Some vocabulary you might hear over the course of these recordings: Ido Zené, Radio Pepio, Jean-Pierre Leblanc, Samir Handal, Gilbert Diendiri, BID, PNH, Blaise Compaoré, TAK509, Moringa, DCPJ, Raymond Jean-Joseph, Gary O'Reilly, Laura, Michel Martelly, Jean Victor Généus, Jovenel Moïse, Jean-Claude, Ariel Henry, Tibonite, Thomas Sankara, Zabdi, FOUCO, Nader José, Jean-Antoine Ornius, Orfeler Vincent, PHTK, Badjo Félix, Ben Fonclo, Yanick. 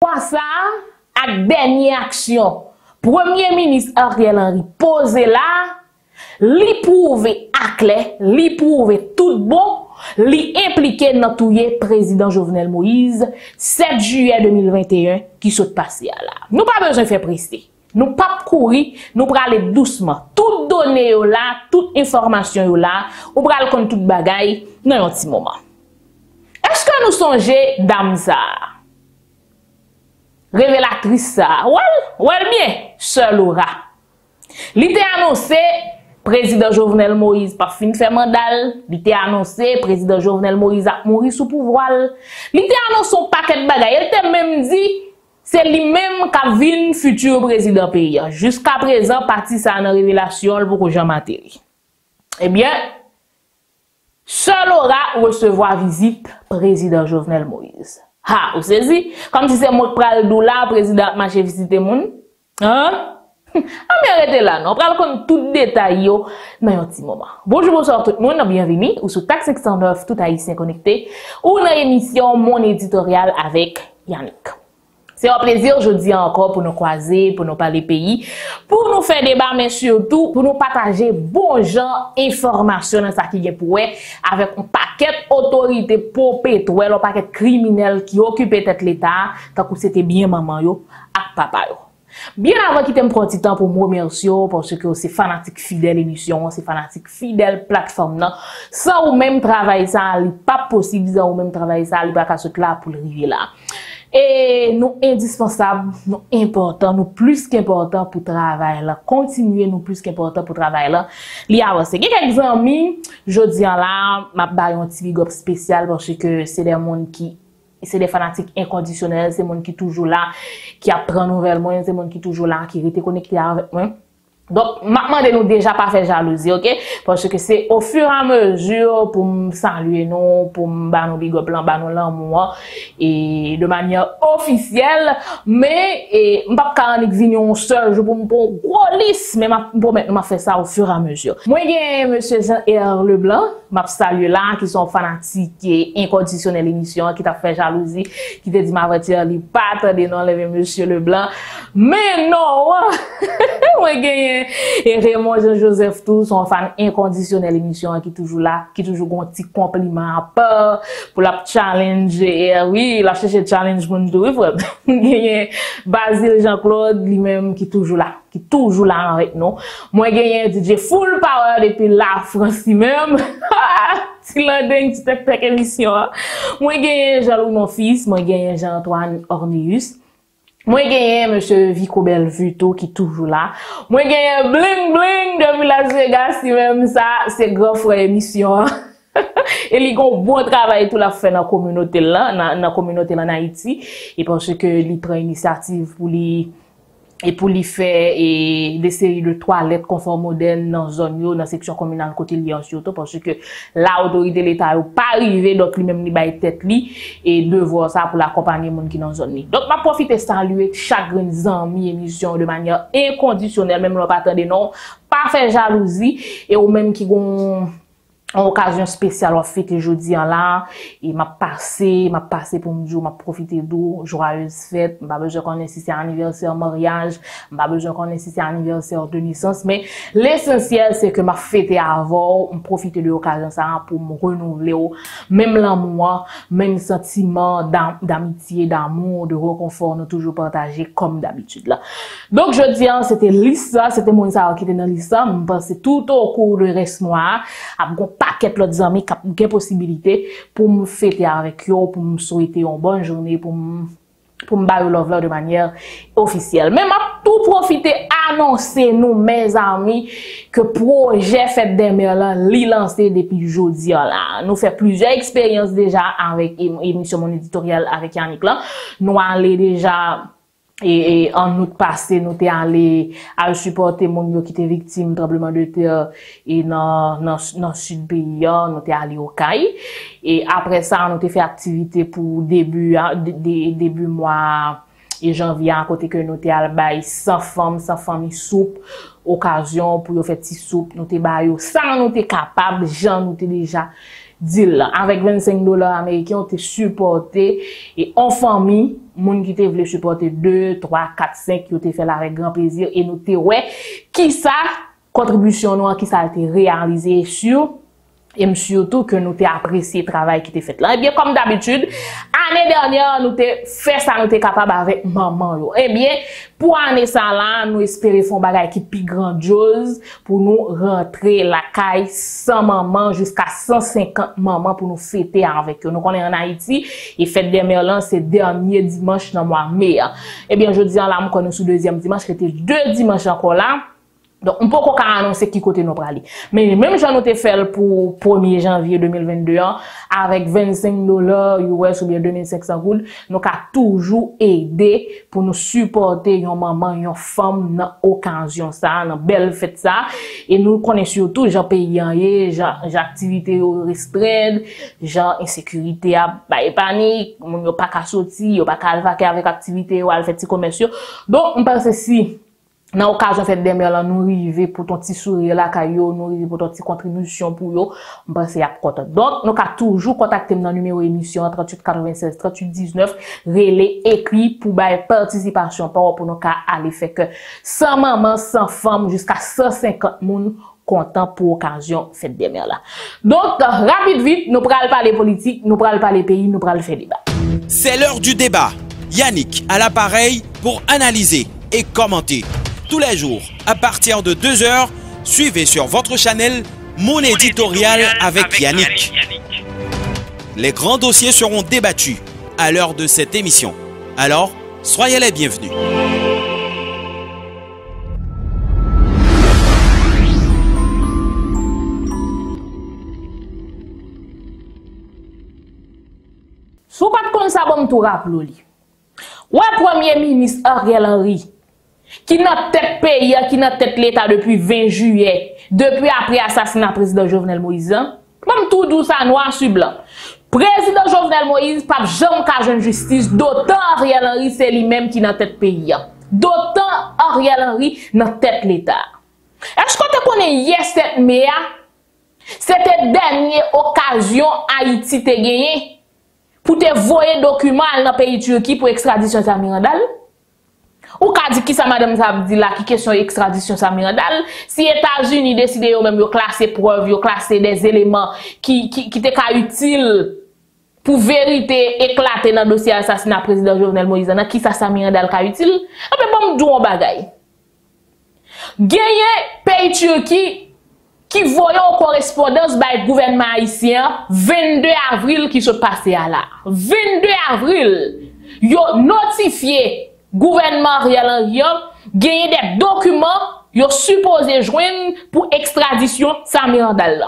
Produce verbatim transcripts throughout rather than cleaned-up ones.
Quoi ça? Ak dernière action. Premier ministre Ariel Henry pose là, li prouve akle, li prouve tout bon, li impliqué dans tout le président Jovenel Moïse, sept juillet deux mille vingt et un, qui saute passé là. Nous pas besoin de faire presser. Nous pas courir, nous aller doucement. Tout données là, toute information là, on pral comme toute bagaille dans un petit moment. Est-ce que nous songez dame ça? Révélatrice ça. Well, well bien, sœur Laura. L'idée annoncé président Jovenel Moïse par fin fait mandal, l'idée annoncé président Jovenel Moïse a mouru sous pouvoir. L'idée annoncé son paquet de bagaille, elle t'a même dit c'est lui-même qui a vu futur président pays. Jusqu'à présent, parti ça en révélation pour Jean Martelly. Eh bien, sœur Laura recevoir visite président Jovenel Moïse. Ha, vous saisissez? Comme si c'est moi qui pral dou là, président marché visiter moun. Hein? On va arrêter là, non? On pral comme tout détail dans un petit moment. Bonjour, bonsoir tout le monde, bienvenue ou sur TAK cinq cent neuf, tout haïtien connecté, ou dans l'émission Mon éditorial avec Yannick. C'est un plaisir aujourd'hui encore pour nous croiser, pour nous parler pays, pour nous faire débat, mais surtout pour nous partager bon genre information dans ça qui est pour avec un paquet d'autorités popétuelles, un paquet criminels qui occupait tête l'État, tant que c'était bien maman yo et papa yo. Bien avant qu'il t'aime prendre du temps pour me remercier parce que c'est fanatique fidèle émission, c'est fanatique fidèle plateforme là. Sans ou même travailler ça, il n'est pas possible, sans ou même travailler ça, il n'est pas qu'à ce là pour arriver là. Et nous indispensable, nous important, nous plus qu'important pour travail là, continuer nous plus qu'important pour travail là. Li avancer. Quelques amis, jodi an là, m'a ba yon petit big up spécial parce que c'est des monde qui c'est des fanatiques inconditionnels, c'est monde qui toujours là, qui apprend nouvelle moyen, c'est monde qui toujours là, qui reste connecté avec moi. Donc, maintenant, nous déjà pas faire jalousie, ok? Parce que c'est au fur et à mesure pour me saluer, non, pour me ban nos big up, ban nos l'amour, et de manière officielle, mais, et, m'pap karannik vignon seul, je pour me prendre gros lisse, mais m'a, pour maintenant, m'a fait ça au fur et à mesure. Moi, j'ai monsieur Jean-Pierre Leblanc, m'a salué là, qui sont fanatiques et inconditionnels émission, qui t'a fait jalousie, qui t'a dit ma voiture, li pas attendez, non, levé monsieur Leblanc. Mais non, moi, j'ai et Raymond Jean-Joseph tout son fan inconditionnel émission qui toujours là qui toujours un petit compliment peur pour la challenge et oui la chercher challenge pour nous frère gagner Basile Jean-Claude lui-même qui toujours là qui toujours là avec nous moi gagner D J full power depuis la France lui-même si l'ending tu t'es fait émission moi gagner Jean-Louis mon fils moi gagner Jean-Antoine Ornius. Moi gagné monsieur Vico Belvuto qui toujours là. Moi gagné bling bling de Las Vegas si même ça c'est grand frère émission. Et li gon bon travail tout la fait dans communauté là, dans la communauté en Haïti et parce que li prend initiative pour li et pour lui faire et des séries de toilettes conformes modernes dans zone yo dans section communale côté lien surtout parce que l'autorité de l'État n'est pas arrivé donc lui même li bay tête li et devoir ça pour l'accompagner monde qui dans zone ni donc m'a profiter saluer chaque ami émission de manière inconditionnelle même l'on pas attendre non pas faire jalousie et ou même qui gon en occasion spéciale on fête jeudi en là et m'a passé m'a passé pour me dire m'a profité d'eau joyeuse fête m'a besoin qu'on si c'est anniversaire mariage m'a besoin qu'on si c'est anniversaire de naissance mais l'essentiel c'est que m'a fêté avant on profiter de l'occasion ça pour me renouveler même l'amour même sentiment d'amitié d'amour de réconfort nous toujours partager comme d'habitude là donc jeudi c'était Lisa c'était mon ça qui était dans Lisa me pensais tout au cours de reste moi paquet l'autre amis qui ont des possibilités pour me fêter avec eux, pour me souhaiter une bonne journée, pour me pour me bailler love de manière officielle. Même à tout profiter, annoncer nous, mes amis, que projet Fête des Mères, l'y lancé depuis jeudi là. Nous fait plusieurs expériences déjà avec émission mon éditorial avec Yannick là. Nous allons déjà Et, et en août passé, nous t'es allé à supporter mon yo qui était victime tremblement de terre et dans dans dans sud pays, nous t'es allé au Caï et après ça, nous t'es fait activité pour début dé, début mois et janvier à côté que nous t'es allé bail sans femme, sans famille soupe occasion pour faire petit soupe, nous t'es bail ça nous t'es capable, Jean nous t'es déjà deal avec vingt-cinq dollars américains, on te supporté et en famille, moun qui te voulait supporter deux, trois, quatre, cinq, qui te fait là avec grand plaisir et nous te ouais qui ça contribution noire qui ça a été réalisé sur et surtout que nous t'ai apprécié le travail qui t'ai fait là. Et bien, comme d'habitude, année dernière, nous t'ai fait ça, nous t'ai capable avec maman. Et bien, pour année ça là, nous espérons faire un bagage qui est plus grandiose pour nous rentrer la caille sans maman jusqu'à cent cinquante mamans pour nous fêter avec eux. Nous connaissons en Haïti et fête des mères c'est dernier dimanche dans le mois de mai. Et bien, je dis en là, nous connaissons le deuxième dimanche, c'était deux dimanches encore là. Donc, on peut pas annoncer qui côté nous aller. Mais même j'en ai fait pour premier janvier deux mille vingt-deux, avec vingt-cinq dollars U S ou bien deux mille cinq cents gourdes, nous avons toujours aidé pour nous supporter une maman, une femme dans l'occasion, ça, dans belle fête, ça. Et nous connaissons surtout, j'en paye, j'ai activité restreinte, j'ai insécurité, j'ai panique, je pas qu'à sortir, je pas qu'à vaquer avec activité ou à faire des commerciaux. Donc, on pense si, dans l'occasion de faire des mères, nous arrivons pour ton petit sourire, là, nous arrivons pour ton petit contribution pour eux, on pense qu'il y a content. Donc, nous avons toujours contacté dans le numéro émission trente-huit quatre-vingt-seize trente-huit dix-neuf, relais écrit pour la participation pour nous aller faire que cent mamans, cent femmes, jusqu'à cent cinquante personnes contents pour l'occasion de faire des mères. Donc, rapide vite, nous prenons pas les politiques, nous prenons pas les pays, nous prenons le faire débat. C'est l'heure du débat. Yannick à l'appareil pour analyser et commenter. Tous les jours, à partir de deux heures, suivez sur votre chaîne Mon éditorial avec Yannick. Les grands dossiers seront débattus à l'heure de cette émission. Alors, soyez les bienvenus. Sous pas de compte, ça va me tout rappeler. Ouais, Premier ministre Ariel Henry, qui n'a tête pays, qui n'a tête l'État depuis vingt juillet, depuis après assassinat président Jovenel Moïse, même tout doux ça noir sur blanc. Président Jovenel Moïse, pas jamais qu'à jeune justice, d'autant Ariel Henry, c'est lui-même qui n'a tête pays. D'autant Ariel Henry n'a tête l'État. Est-ce que tu connais hier sept mai, c'était dernière occasion Haïti te gagné pour te voyer document dans le pays Turquie pour extradition Samir Handal? Ou ka di ki sa madame Zabdi la, ki question extradition Samir Handal, si États-Unis décident yo même yo classer preuve, yo classer des éléments qui qui qui te ka utile pour vérité éclater dans dossier assassinat président Jovenel Moïse, nan ki sa Samir Handal ka utile? Eh ben bon dou on bagay. Gagné pays Turquie qui voyons correspondance by gouvernement haïtien vingt-deux avril qui se passait à la. vingt-deux avril, yo notifié gouvernement Ariel Henry gagne des documents yo supposé joindre pour extradition Samir Handal.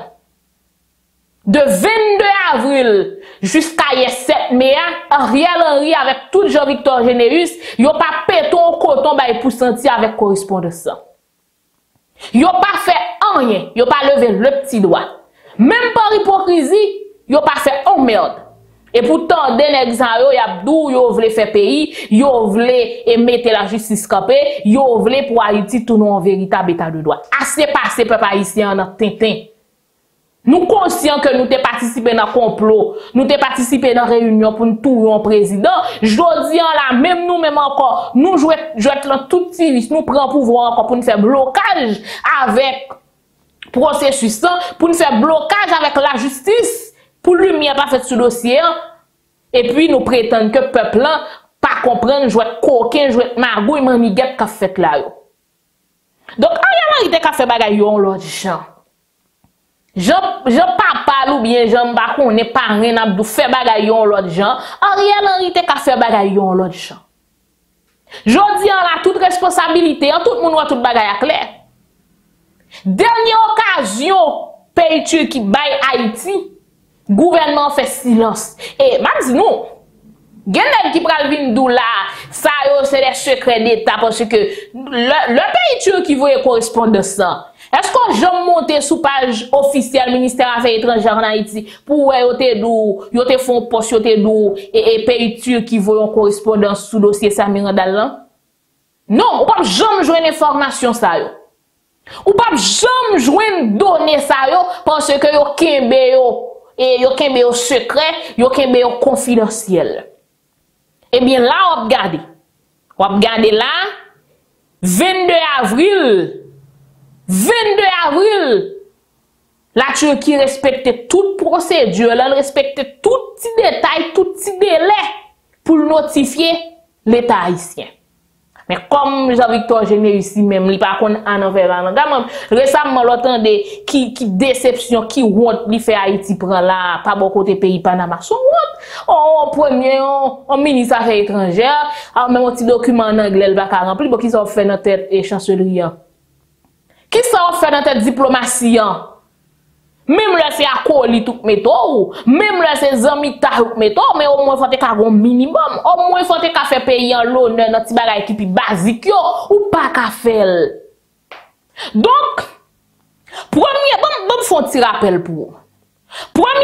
De vingt-deux avril jusqu'à sept mai, Ariel Henry avec tout Jean Victor Généus, yo pas péton coton bay pour sentir avec correspondance. Yo pas fait rien, yo pas levé le petit doigt. Même par hypocrisie, yo pas fait en merde. Et pourtant, des nègres yo yabdou, yo vle faire pays, yo vle mettre la justice campée, yo vle pour Haïti tout non véritable état de droit. Assez passé peuple haïtien dans Tintin. Nous conscients que nous t'ai participé dans complot, nous t'ai participé dans réunion pour nous tourer un président, jodi en la même nous même encore, nous jouer jouer tout petit, nous prend pouvoir encore pour nous faire blocage avec processus, pour nous faire blocage avec la justice. Pour lumière pas fait ce dossier, et puis nous prétendons que le peuple n'a pas comprendre, jouer coquin, jouer magouille, mamiguette qu'a fait là. Donc, Ariel Henry qu'a fait bagaille en l'autre gens. Je papa ou bien je pas qu'on n'est pas rien à faire bagaille en l'autre gens. Ariel Henry qu'a fait bagaille en l'autre gens. Je dis en la toute responsabilité, en tout le monde a toute bagaille clair. Dernière occasion, pays qui baille Haïti. Gouvernement fait silence. Et, m'a dit non. Genève qui pral vin dou la, ça yo c'est des secrets d'État parce que le, le pays turc qui voyait correspondance. Est-ce qu'on j'en monte sous page officielle ministère affaires étrangères en Haïti pour yo te dou, yo te font poste yo te dou, et, et pays turc qui voyait correspondance sous dossier Samir Handal? Non, ou pas j'en joue une information ça yo. Ou pas j'en joue une donnée ça yo parce que yo kembe yo. et yo kembe yo secret, yo kembe yo confidentiel. Eh bien là on regarde. On regarde là vingt-deux avril la Turquie respecte toute procédure, elle respecte tout petit détail, tout petit délai pour notifier l'État haïtien. Mais comme Jean Victor Généus ici même, il par contre en envers en gamme. Récemment l'entendait qui qui déception, qui honte li fait Haïti prend là, pas bon côté pays Panama son honte. Oh premier on ministre affaires étrangères, même un petit document en anglais elle va pas remplir, bon qui ça fait dans tête et chancellerie. Qui ça fait dans tête diplomatie. Même là c'est à colis tout métaux, même là c'est amis tout métaux, mais au moins faut te ka un minimum, au moins faut te ka faire payer en l'honneur dans ti bagay qui pi basique yo ou pas ka faire. Donc premier bon bon font ti rappel pour. Premier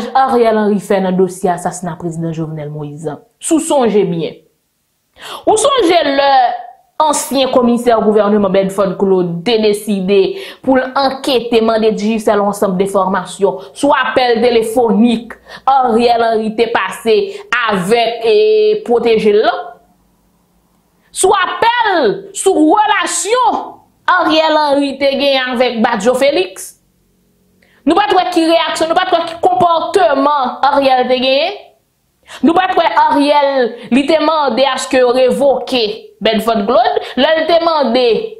blocage Ariel Henry fait dans dossier assassinat président Jovenel Moïse. Sous songez bien. Ou songez le ancien commissaire gouvernement Ben Fonclo décidé pour enquêter mandé judiciaire l'ensemble des formations sous appel téléphonique Ariel Henry te passé avec et protéger là sous appel sous relation Ariel Henry te gagné avec Badjo Félix. Nous pas toi qui réaction, nous pas toi qui comportement Ariel te gagné. Nous pas toi Ariel li te mandé à ce que révoquer Ben Fonclo, l'elle demandé,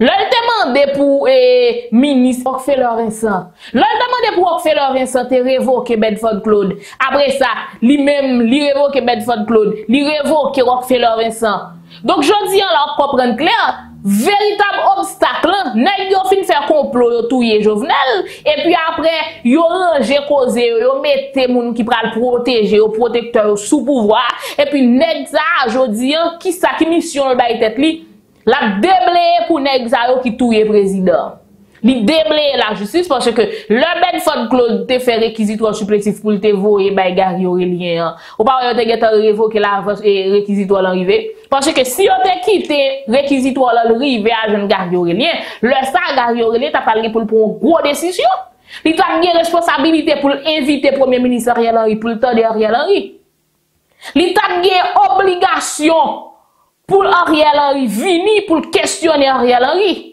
l'elle demandé pour eh, ministre Orfeler Vincent, l'elle demandé pour Orfeler Vincent te révoquer Ben Fonclo. Après ça, lui-même lui révoquer Ben Fonclo, lui révoquer Orfeler Vincent. Donc je dis on comprendre clair, véritable obstacle, nèg yo fin faire complot yo touyer Jovenel et puis après yo ranger cause yo mettez moun qui pral protéger yo protecteur yo sous pouvoir et puis nèg ça jodi an qui ça qui mission le bay tête li la déblayer pour nèg ça yo qui touyer président. Li déblayer la justice parce que le Ben Fonclo te fait réquisitoire supplétif pour te voyer bay Gary O'Reilly. Ou pas yo te gèt révoquer l'avance et réquisitoire l'arrivée. Parce que si on te quitté réquisitoire l'arrivée à jeune Gary O'Reilly, le ça Gary O'Reilly t'a parlé pour prendre gros décision. Il t'a une responsabilité pour inviter premier ministre Ariel Henry pour le temps d'Ariel Henry. Il t'a une obligation pour Ariel Henry venir pour questionner Ariel Henry.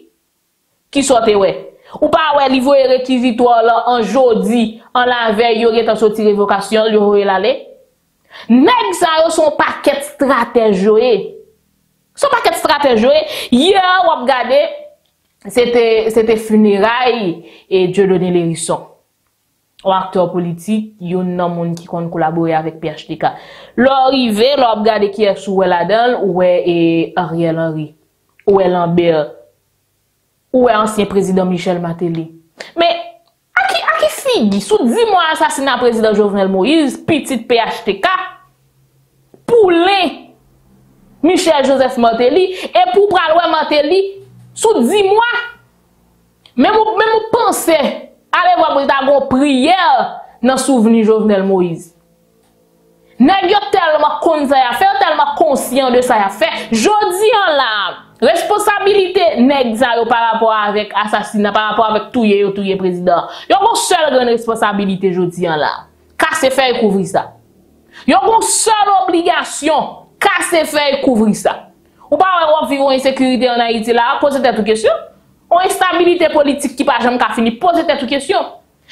Qui sortait ouais. Ou pas ouais, il voyait réquisitoire là en jeudi, en la veille, il y aurait sorti révocation, il y aurait l'aller. Nèg sa yo son paquet stratège joué. Son paquet stratège joué. Hier, on regardait, c'était c'était funérailles et Dieu donnait les hérissons. Ou acteur politique, yon nan moun qui kon collaborer avec P H T K. L'arrivé, l'a regardé qui est sous là-dedans, ouais et Ariel Henry, ouais Lambert, ouais ancien président Michel Martelly. Mais sous dix mois assassinat président Jovenel Moïse, petite P H T K, poulet Michel Joseph Martelly, et pour Braloué Martelly, sous dix mois, même vous pensez, allez voir pour prière dans souvenir Jovenel Moïse. N'est-ce tellement conscient à faire, tellement conscient de ça à faire, je dis en là. Responsabilité nèg ça par rapport avec assassinat, par rapport avec touye yo touye président. Yo gon seul grande responsabilité jodi an là. Casser faire couvrir ça. Yo gon seule obligation, casser faire couvrir ça. Ou pas on vivre en insécurité en Haïti là, poser toute question. On instabilité politique qui pas jamais ka fini, poser toute question.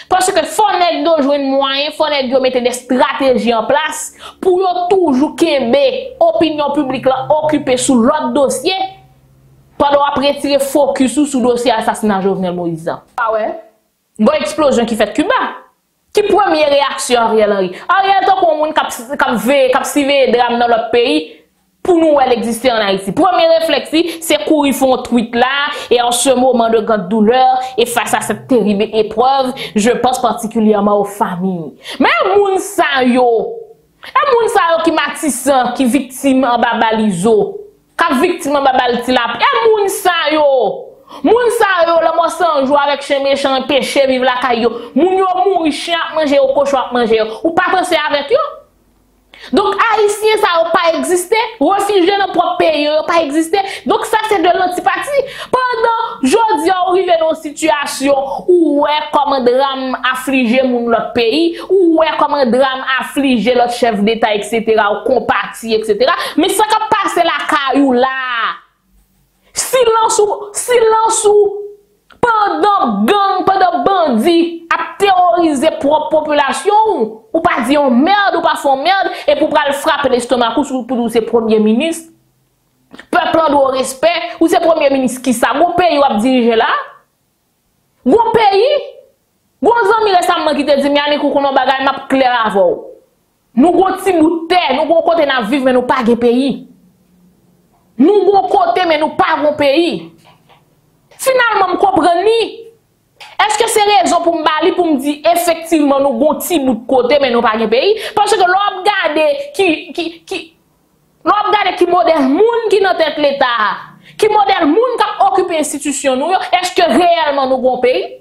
Parce que faut nèg do joindre moyen, faut nèg yo mettre des stratégies en place pour yo toujours kembe opinion publique là occupée sous l'autre dossier. Pendant après tirer focus sur le dossier assassinat Jovenel Moïse. Ah ouais? Bon explosion qui fait Cuba. Qui première réaction Ariel Henry? Ariel tant qu'on moun cap cap ve cap sive drame dans l'autre pays pour nous elle exister en Haïti. Premier réflexe c'est courir font tweet là et en ce moment de grande douleur et face à cette terrible épreuve, je pense particulièrement aux familles. Mais moun sa yo, et moun sa yo qui matissan, qui victime en babalizo. Ka victime babal ti la. Et moun sa yo. Moun sa yo la mò san jou avec chien méchant péché vive la kayo. Moun yo mouri chien ap manje yo, cochon ap manje yo. Ou pas penser avec yo. Donc, haïtien, ça n'a pas existé. Réfugié dans propre pays, n'a pas existé. Donc, ça, c'est de l'antipathie. Pendant, aujourd'hui, on arrive dans une situation où, ouais, comme un drame affligé notre pays, où, ouais, comme un drame affligé notre chef d'État, et cetera, ou compati, et cetera. Mais ça qui passe la caillou là. Silence ou, silence ou, pendant gang, pendant bandit, à terroriser propre population, ou pas dire merde, ou pas font merde, et pour pas le frapper l'estomac, ou pour ces premiers ministres, peuple doit respect, ou ces premiers ministres qui savent, mon pays ou à diriger là, mon pays, mon ami récemment qui te dit, mais on qu'on a bagay map clair avant. Nous continuons terre, nous continuons à vivre, mais nous pas de pays. Nous bon côté, mais nous pas bon pays. Finalement, je comprends ni. Est-ce que c'est raison pour me pour me dire effectivement nous bon petit bout de côté mais nous pas de pays? Parce que l'on regarde qui qui qui l'on regarde qui modèle monde qui dans tête l'état, qui modèle monde qui occupe institution nous, est-ce que réellement nous bon pays?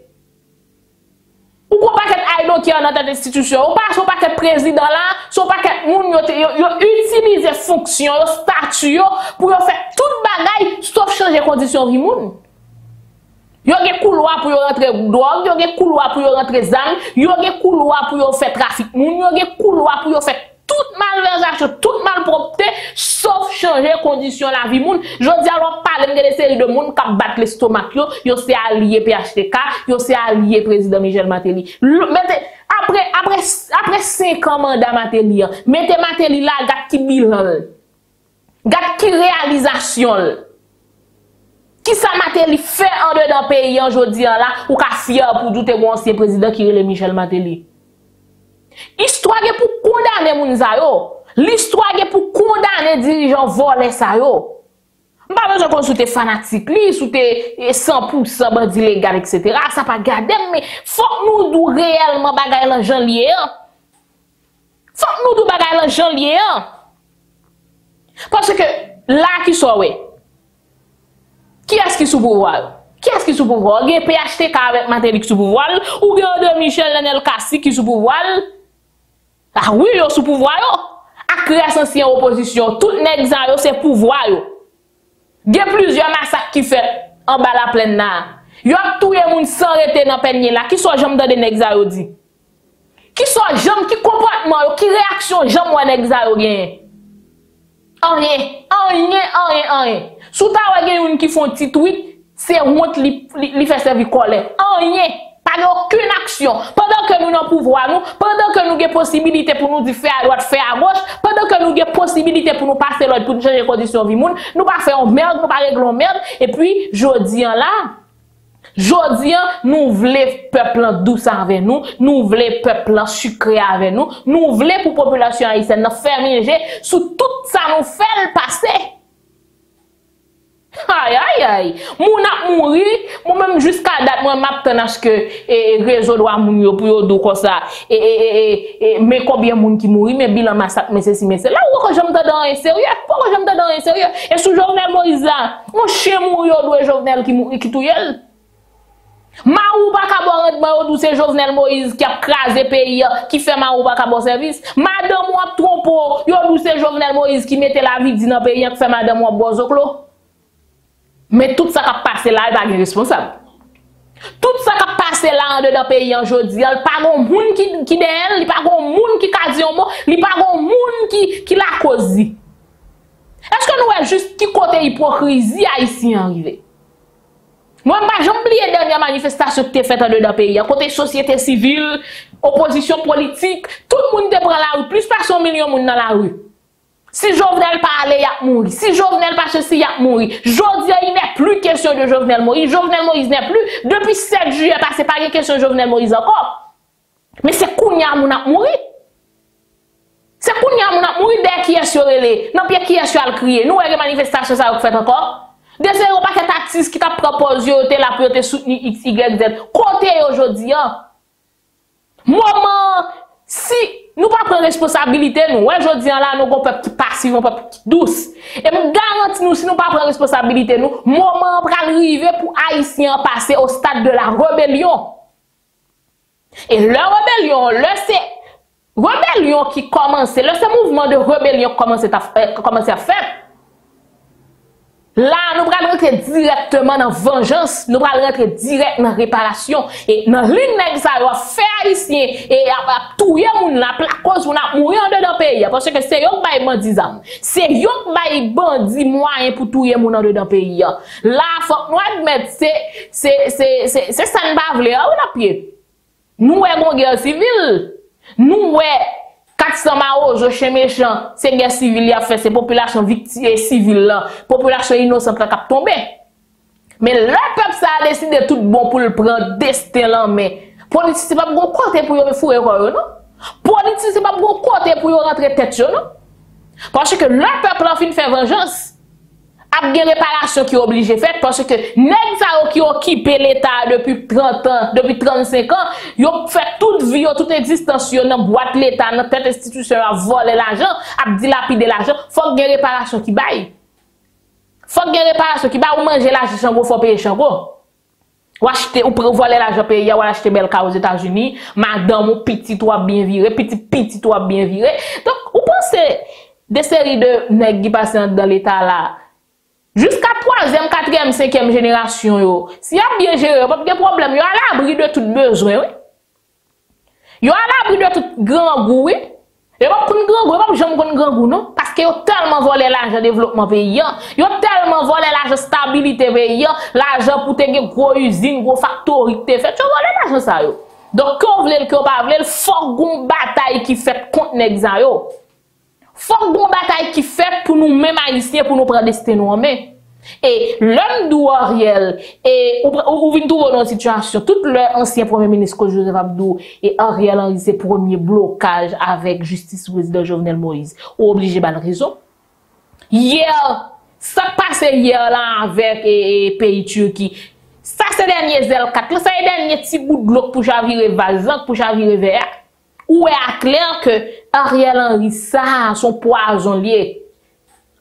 Ou qu'on pas qu'être idol qui est dans tête institution, ou pas son pas qu'être président là, son pas qu'être moun yo utiliser fonction, statut pour faire toute bagaille sauf changer condition vie moun. Yo gen couloir pour rentrer drogue, yo gen couloir pour rentrer zang, yo gen couloir pour faire trafic moun, yo gen couloir pour faire toute malversation, toute malpropreté sauf changer condition la vie moun. Jodi alors parler de série de moun qui battent l'estomac yo, yo c'est allié P H T K, yo c'est allié président Michel Martelly. Après après après cinq ans mandat Martelly, mettez Martelly là gars qui bilan. Gars qui réalisation. Qui ça Martelly fait en dedans pays aujourd'hui là ou ka fier pour douter mon ancien président qui est Michel Martelly. Histoire est pour condamner moun sa yo, l'histoire est pour condamner dirigeant volé ça yo. M'pas besoin qu'on soute fanatique li, soute cent pour cent bandi légal et cetera ça pas garder mais faut nous dou réellement bagay l'argent lié. Faut nous dou bagay l'argent lié. Parce que là qui soit ouais. Qui est-ce qui est sous pouvoir? Qui est-ce qui est sous pouvoir? Il y a P H T K avec Martelly qui sous pouvoir? Ou il y a Michel Lenel Kassi qui sous pouvoir? Ah oui, il sous pouvoir. A création ancien opposition, tout n'est-ce c'est pouvoir. Il y a plusieurs massacres qui fait en bas la plaine. Il y a tout le monde sans arrêter dans la peine. Qui sont jamais dans les nexayo dit? Qui sont jamais, qui comportement, qui réaction jamais dans les nexayo gagne? En rien, en rien, en rien, en rien. Sous ta wè gen yon qui font petit tweet, c'est honte li, li, li fait servir colère. En rien, pas aucune action. Pendant que nous n'en pouvoir nous, pendant que nous avons possibilité pour nous dire faire à droite, faire à gauche, pendant que nous avons possibilité pour nous passer l'autre, pour nous changer les conditions de vie, nous pas faire merde, nous pas régler en merde. Et puis, jodi an là, jodi an, nous voulons peuple douce avec nous, nous voulons peuple sucré avec nous, nous voulons pour population haïtienne faire manger sous tout ça nous fait le passé. Aïe aïe aïe, moun ap mouri, moun même jusqu'à date moi m'attend à ce que eh, réseau doit moun yo pour do comme ça et et et et mais combien moun qui mouri mais bilan massacre mais ceci mais c'est là où que j'aime dedans en sérieux pourquoi j'aime dedans en sérieux et sous Jovenel Moïse mon chien mouri yo doit Jovenel qui mouri qui touyel Maou pa ka bon rendement dou c'est Jovenel Moïse qui a crasé pays qui fait Maou pa ka bon service madame ou trompo yo dou c'est Jovenel Moïse qui mettait la vie dans pays qui fait madame ou bozoklo. Mais tout ça qui a passé là, il n'est pas responsable. Tout ça qui a passé là, en dedans pays, aujourd'hui, il n'y a pas de monde qui est derrière, il n'y a pas de monde qui a dit un mot, il n'y a pas de monde qui l'a causé. Est-ce que nous avons juste qui côté hypocrisie haïtien arrivé? Moi, j'ai oublié la dernière manifestation qui a été faite en dedans pays, côté société civile, opposition politique, tout le monde prend la rue, plus de cent millions de monde dans la rue. Si Jovenel parle, y a mouri. Si Jovenel pas ceci, y a mouri. Jodi, il n'est plus question de Jovenel Moïse. Jovenel Moïse n'est plus. Depuis sept juillet, passé pas de question de Jovenel Moïse encore. Mais c'est Kounia moun a mouri. C'est Kounia moun a mouri dès qui est sur relais. Non, puis qui est sur le crier. Nous, les manifestations, ça vous fait encore. Des zéro paquet taxis qui t'a proposé, t'es la priorité soutenue X Y Z. Côté aujourd'hui, hein. Moment, si. Nous pas prendre responsabilité nous. Aujourd'hui là nous gon peuple passif, on peuple douce. Et me garantis nous si nous pas prendre responsabilité nous, moment pral arriver pour haïtien passer au stade de la rébellion. Et leur rébellion, le c'est rébellion qui commençait, le ce mouvement de rébellion commençait à faire. Là, nous allons rentrer directement dans la vengeance, nous allons rentrer directement dans la réparation. Et dans l'une ça va faire haïtien et tout le monde, la cause, on a mouru en dedans pays. Parce que c'est yon qui m'a dit ça. C'est yon qui m'a dit moyen pour tout le monde en dedans pays. Là, il faut que nous admettre, c'est ça ne va pas vouloir, on a pied. Nous avons une guerre civile. Nous avons quatre cents marots chez méchants. C'est une guerre civile qui a fait ces populations victimes civiles, population innocente qui a tombé. Mais le peuple ça a décidé tout bon pour le prendre destin en main. Politique pas bon côté pour yon fouer non? Politique pas bon côté pour yon rentrer tête non? Parce que le peuple a fini faire vengeance. Il y a des réparations qui sont obligées de faire parce que les gens qui ont occupé l'État depuis trente ans, depuis trente-cinq ans, ils ont fait toute vie, toute existence, ils ont boîte l'État, dans toute institution, à voler l'argent, à dilapider l'argent. Il faut qu'il y ait des réparations qui baillent. Il faut qu'il y ait des réparations qui baillent. Ou manger l'argent, il faut payer chango. Ou acheter, ou voler l'argent pays, ou acheter belle car aux États-Unis. Madame, ou petit, toi bien viré, petit, petit, toi bien viré. Donc, vous pensez des séries de nègres qui passent dans l'État là? Jusqu'à troisième, quatrième, cinquième génération, si y a bien géré, pas de problème, y a l'abri de tout besoin, oui. Y a l'abri de tout grand goût, oui. Et pas pour grand goût, pas jamais pour grand goût, non. Parce que y a tellement volé l'argent développement paysan, y a tellement volé l'argent stabilité paysan, l'argent pour te gros usine, gros factory, te fait, tu volé l'argent ça, yo. Donc, qu'on voulait, qu'on pas voulait, faut qu'on bataille qui fait contre les gens, yo. Faut que bon bataille qui fait pour nous mêmes haïtiens pour nous prendre destin nous en main. Et l'homme d'Ariel et ou vient trouver dans situation tout leur ancien premier ministre Joseph Abdou et Ariel Henry c'est premier blocage avec justice président Jovenel Moïse ou obligé par raison. Hier ça passait hier là avec et, et pays Turquie. Ça c'est dernier zèle quatre, ça c'est dernier petit bout de l'eau pour javirer Vazan, pour javirer Vert. Ou est clair que Ariel Henry ça son poison lié.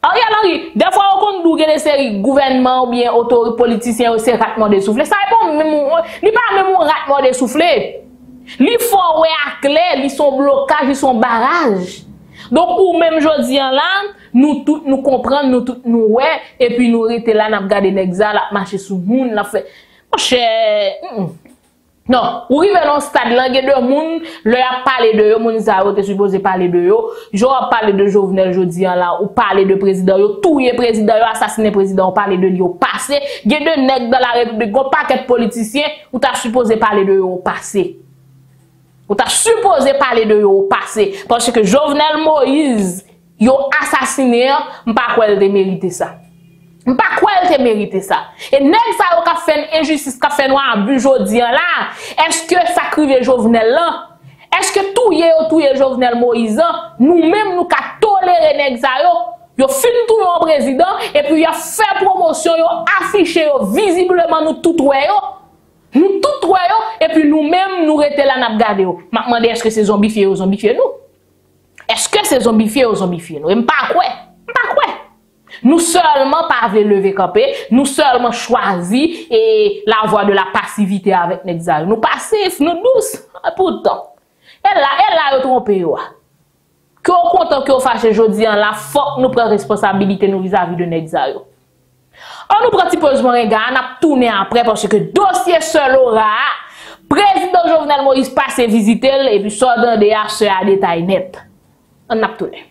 Ariel Henry, des fois on compte des séries gouvernement ou bien autorité politicien ou c'est ratement de souffler. Ça répond même il pas même ratement de souffler. Il faut est clair, ils sont blocage, ils sont barrage. Donc ou même jodi en là, nous tout nous comprendre, nous tout nous ouais et puis nous rester là n'a regarder l'exa la marcher sous monde la fait. Mon cher. Non, ou rive dans stade là, gen de moun, le a parlé de yo, moun za yo te supposé parler de yo, jo a parlé de Jovenel jodi an là, ou parler de président yo, touye président yo, assassiné président, ou parler de li au passé, gen de nèg dans la République, gon paquet politicien, ou ta supposé parler de yo au passé. Ou ta supposé parler de yo au passé, parce que Jovenel Moïse, yo assassiné, m'pa quoi elle te mérite ça. Pas quoi elle te mérite ça. Et nèg sa yo ka fait une injustice, ka fait noir abus jodi an là. Est-ce que ça crive Jovenel là? Est-ce que tout yé ou tout yé Jovenel Moïse? Nous même nous ka tolérer nèg sa yo. Yo fin tout yon président et puis yo fait promotion yo affiché yo visiblement nous tout wè yo. Nous tout wè yo et puis nous même nous rete là n'a regarder yo. M'a demandé est-ce que c'est zombifié ou zombifié nous? Est-ce que c'est zombifié ou zombifié nous? Pas quoi? Pas quoi? Nous seulement pas lever lever campé, nous seulement choisi et la voie de la passivité avec Nexal. Nous passifs, nous douces, pourtant. Elle là, elle là, trompé yo. Que au content que au fâché jodi en la faut nous prend responsabilité nous vis-à-vis de Nexal. On nous prend petit pause mon regard, n'a tourner après parce que dossier seul Laura, président Jovenel Moïse passe visiter et puis sort dans des à détail net. On a tourné.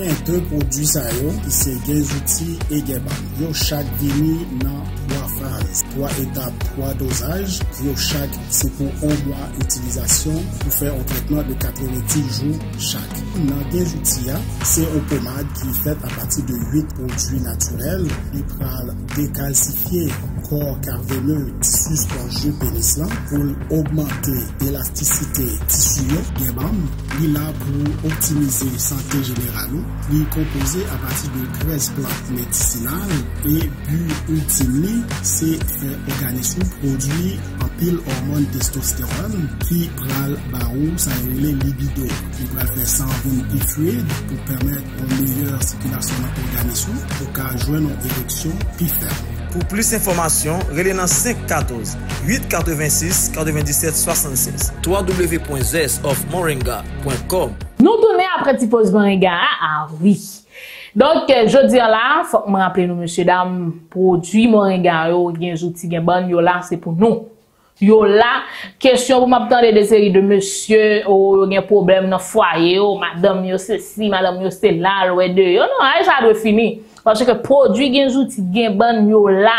Il y a deux produits ça qui c'est des outils et des bandes. Chaque demi dans trois phases, trois étapes, trois dosages. Chaque c'est pour un mois d'utilisation pour faire un traitement de quatre-vingt-dix jours chaque. Dans des outils, c'est une pommade qui est faite à partir de huit produits naturels. Il parle décalcifier corps caverneux, tissu spongieux pénislant pour augmenter l'élasticité tissu des bandes. Il a pour optimiser la santé générale. Il est composé à partir de graisse plante médicinale et but ultime, c'est fait organisme produit en pile hormone testostérone qui prend barou, ça les libido. Il va faire cent vingt fluide pour permettre une meilleure circulation de l'organisme pour qu'à joindre une érection plus ferme. Pour plus d'informations, relais dans cinq un quatre, huit huit six, neuf sept sept six. w w w point zest of moringa point com. Nous tournons après petit pause Moringa. Ah oui. Donc, je dis là, faut me rappeler nous, monsieur, dame, produit Moringa, yo, gen jouti, gen ban, yo là, c'est pour nous. Yo là, question pour m'attendre des séries de monsieur, oh, yo gen problème dans foyer, oh, madame, yo ceci, madame, yo c'est là, ouais, de, yo, non, hein, ça doit finir. Parce que produit gen jouti, gen ban, yo là,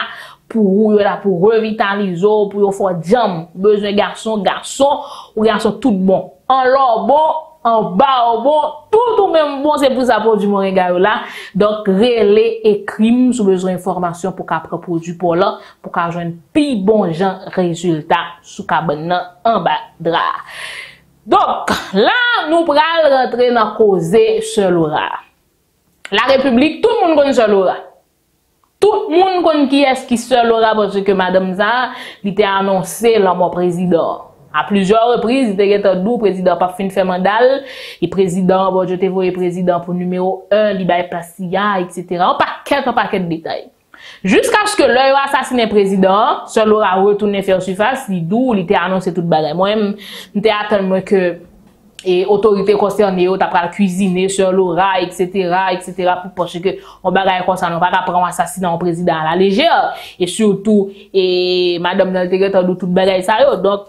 pour yo là, pour revitaliser, pour yo faire jam, besoin garçon, garçon, ou garçon tout bon. En l'or bon, en bas au bon, tout au même bon, c'est pour ça produit Moringa là. Donc, relais et crime, sous besoin d'informations pour qu'après produit pour là, pour qu'à joindre plus bon gens résultat sous cabane en bas de là. Donc, là, nous pral rentrer dans causer sur Laura. La République, tout le monde connaît sur Laura. Tout le monde connaît qui est-ce qui sur Laura parce que madame Zara, il était annoncé l'homme président. À plusieurs reprises, il était doux, président pas fin fait mandal, et président, bon, je te voyais président pour numéro un, libaye placia, et cetera. Un paquet, un paquet de détails. Jusqu'à ce que l'œil assassiné président, seul aura retourné faire surface, il doux, il était annoncé toute bagaille. Moi-même, j'étais attendu que, et autorité concernée, t'as pris à cuisiner sur l'aura, et cetera, et cetera, pour penser que, on bagaille comme ça, on va pas prendre un assassinat en président à la légère. Et surtout, et, madame Nalteguet, t'as toute bagaille, ça, yo. Donc,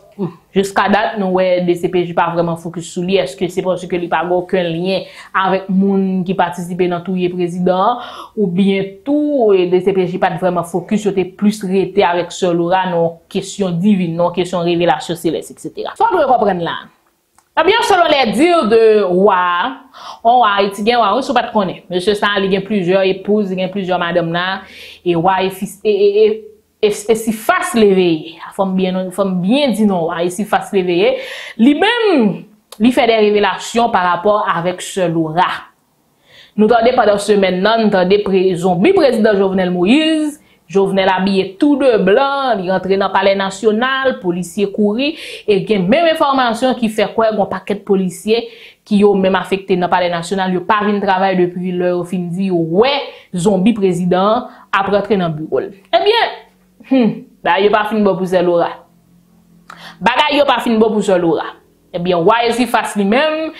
jusqu'à date, nous, ouais, D C P J pas vraiment focus sur lui. Est-ce que c'est parce que lui pas aucun lien avec moun qui participait dans tout les président? Ou bien tout, D C P J pas vraiment focus, était plus traité avec ce Laura, non, question divine, non, question révélation céleste, et cetera. Soit vous comprenez là. Eh bien, selon les dires de Wa, on a été bien, on ne pas de connaître. Monsieur Stan, il y a plusieurs épouses, il y a plusieurs madame là, et Wa, et fils, et, et, Et, et si face l'éveiller, faut bien, faut bien dire non, et si face l'éveiller, lui-même, lui fait des révélations par rapport avec ce Laura. Nous tendez pendant semaine, nous tendez zombie président Jovenel Moïse, Jovenel habillé tout de blanc, il rentre dans le palais national, policier courir, et il y a même information qui fait quoi, un paquet de policiers qui ont même affecté dans le palais national, ils n'ont pas vu de travail depuis l'heure, au fin de dire, ouais, zombie président, après entrer dans le bureau. Eh bien, Hmm, bah, y'a pas fin bon pour ce Laura. Bah, y'a pas fin bon pour ce Laura. Eh bien, ouais, si face lui-même,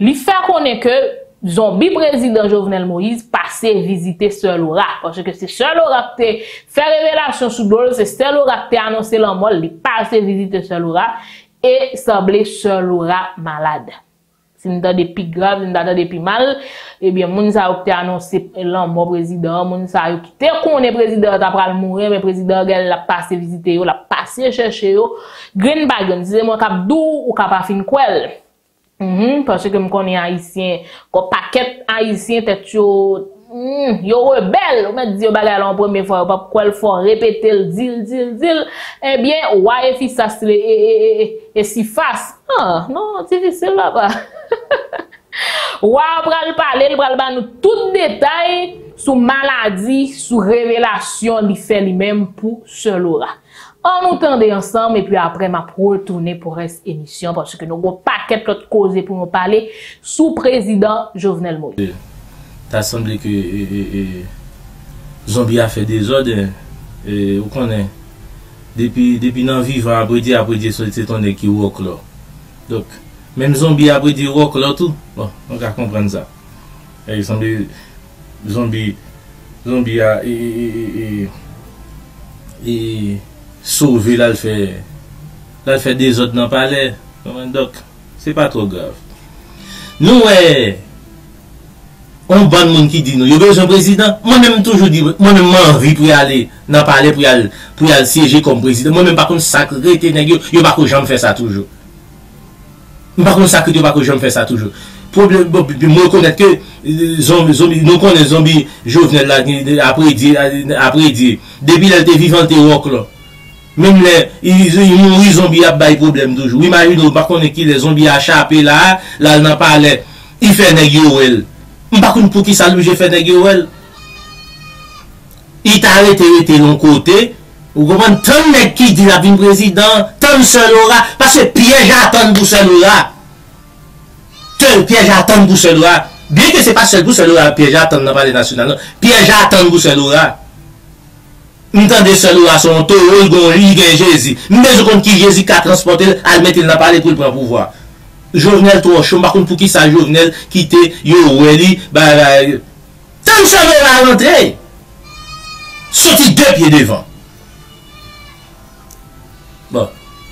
lui faire connaître que zombie président Jovenel Moïse passait visiter ce Laura. Parce que c'est ce Laura qui fait révélation sous l'eau, c'est ce Laura qui annoncé l'envol, il passait visiter ce Laura et semblait ce Laura malade. Si nous avons des plus graves, si nous avons des plus mal, eh bien, moun sa opte annoncé l'homme président, moun sa yon qui te connaît président, t'as pral mourir, mais président, elle l'a passé visiter yo, l'a passé chercher yo, green bagon, c'est moi kap dou ou kap afin kwel. Mm-hmm, parce que m'konne haïtien, ko paquet haïtien tête yo, mm, yo rebelle, ou m'a dit yo bagay la première fois, pap kwel faut répéter le dil, dil, dil, eh bien, ouais, fi sa sile, et, et, si face, ah, non, c'est difficile là-bas. Ou après le parler, après le ban nous tout détail sur maladie, sur révélation, li fait lui-même pour ce Laura. On nous tendait ensemble et puis après m'a retourné pour reste émission parce que nous avons paquet d'autres causes pour nous parler sous président Jovenel Moïse. T'as semblé que euh, euh, Zombie a fait des ordres, euh, vous connaissez. Depuis depuis non vivant après dire après dire c'est ton qui walk là. Donc même zombie après dire rock là tout. Bon, on va comprendre ça. Et zombie zombie zombie a et et, et sauver là le fait là le fait des autres dans palais. Donc c'est pas trop grave. Nous ouais on bon monde qui dit nous yo besoin président. Moi même toujours dit moi même envie pour aller dans palais pour aller pour aller siéger comme président. Moi même par contre sacré té nèg yo yo pas que jamais faire ça toujours. Par contre, ça que tu vas que j'aime faire ça toujours. Problème, moi connaître que zombie, zombie, nous connaissons zombie Jovenel là, après dire, après dire, depuis elle était vivante et rock là. Même les, ils ont eu zombies à bail problème toujours. Oui, mais nous, par contre, qui les zombies à chapé là, là, on n'a pas allé, il fait néguel. Par contre, pour qui ça lui, j'ai fait néguel. Il t'a arrêté, il était long côté. Vous comprenez, tant de qui dit la vie président, tant de seul aura, parce que piège attend pour seul aura. Tel piège attend pour seul aura. Bien que ce n'est pas seul pour seul aura, piège attend dans le palais national, piège attend pour seul aura. M'tende seul à son taux, il gon ligue Jésus. M'bez comme qui Jésus qu'a transporté, al mettre n'a pas pour le pouvoir. Jovenel trop chaud, par contre pour qui ça Jovenel quitter yo Welly, bah tant ça va rentrer. Sorti deux pieds devant. Bon,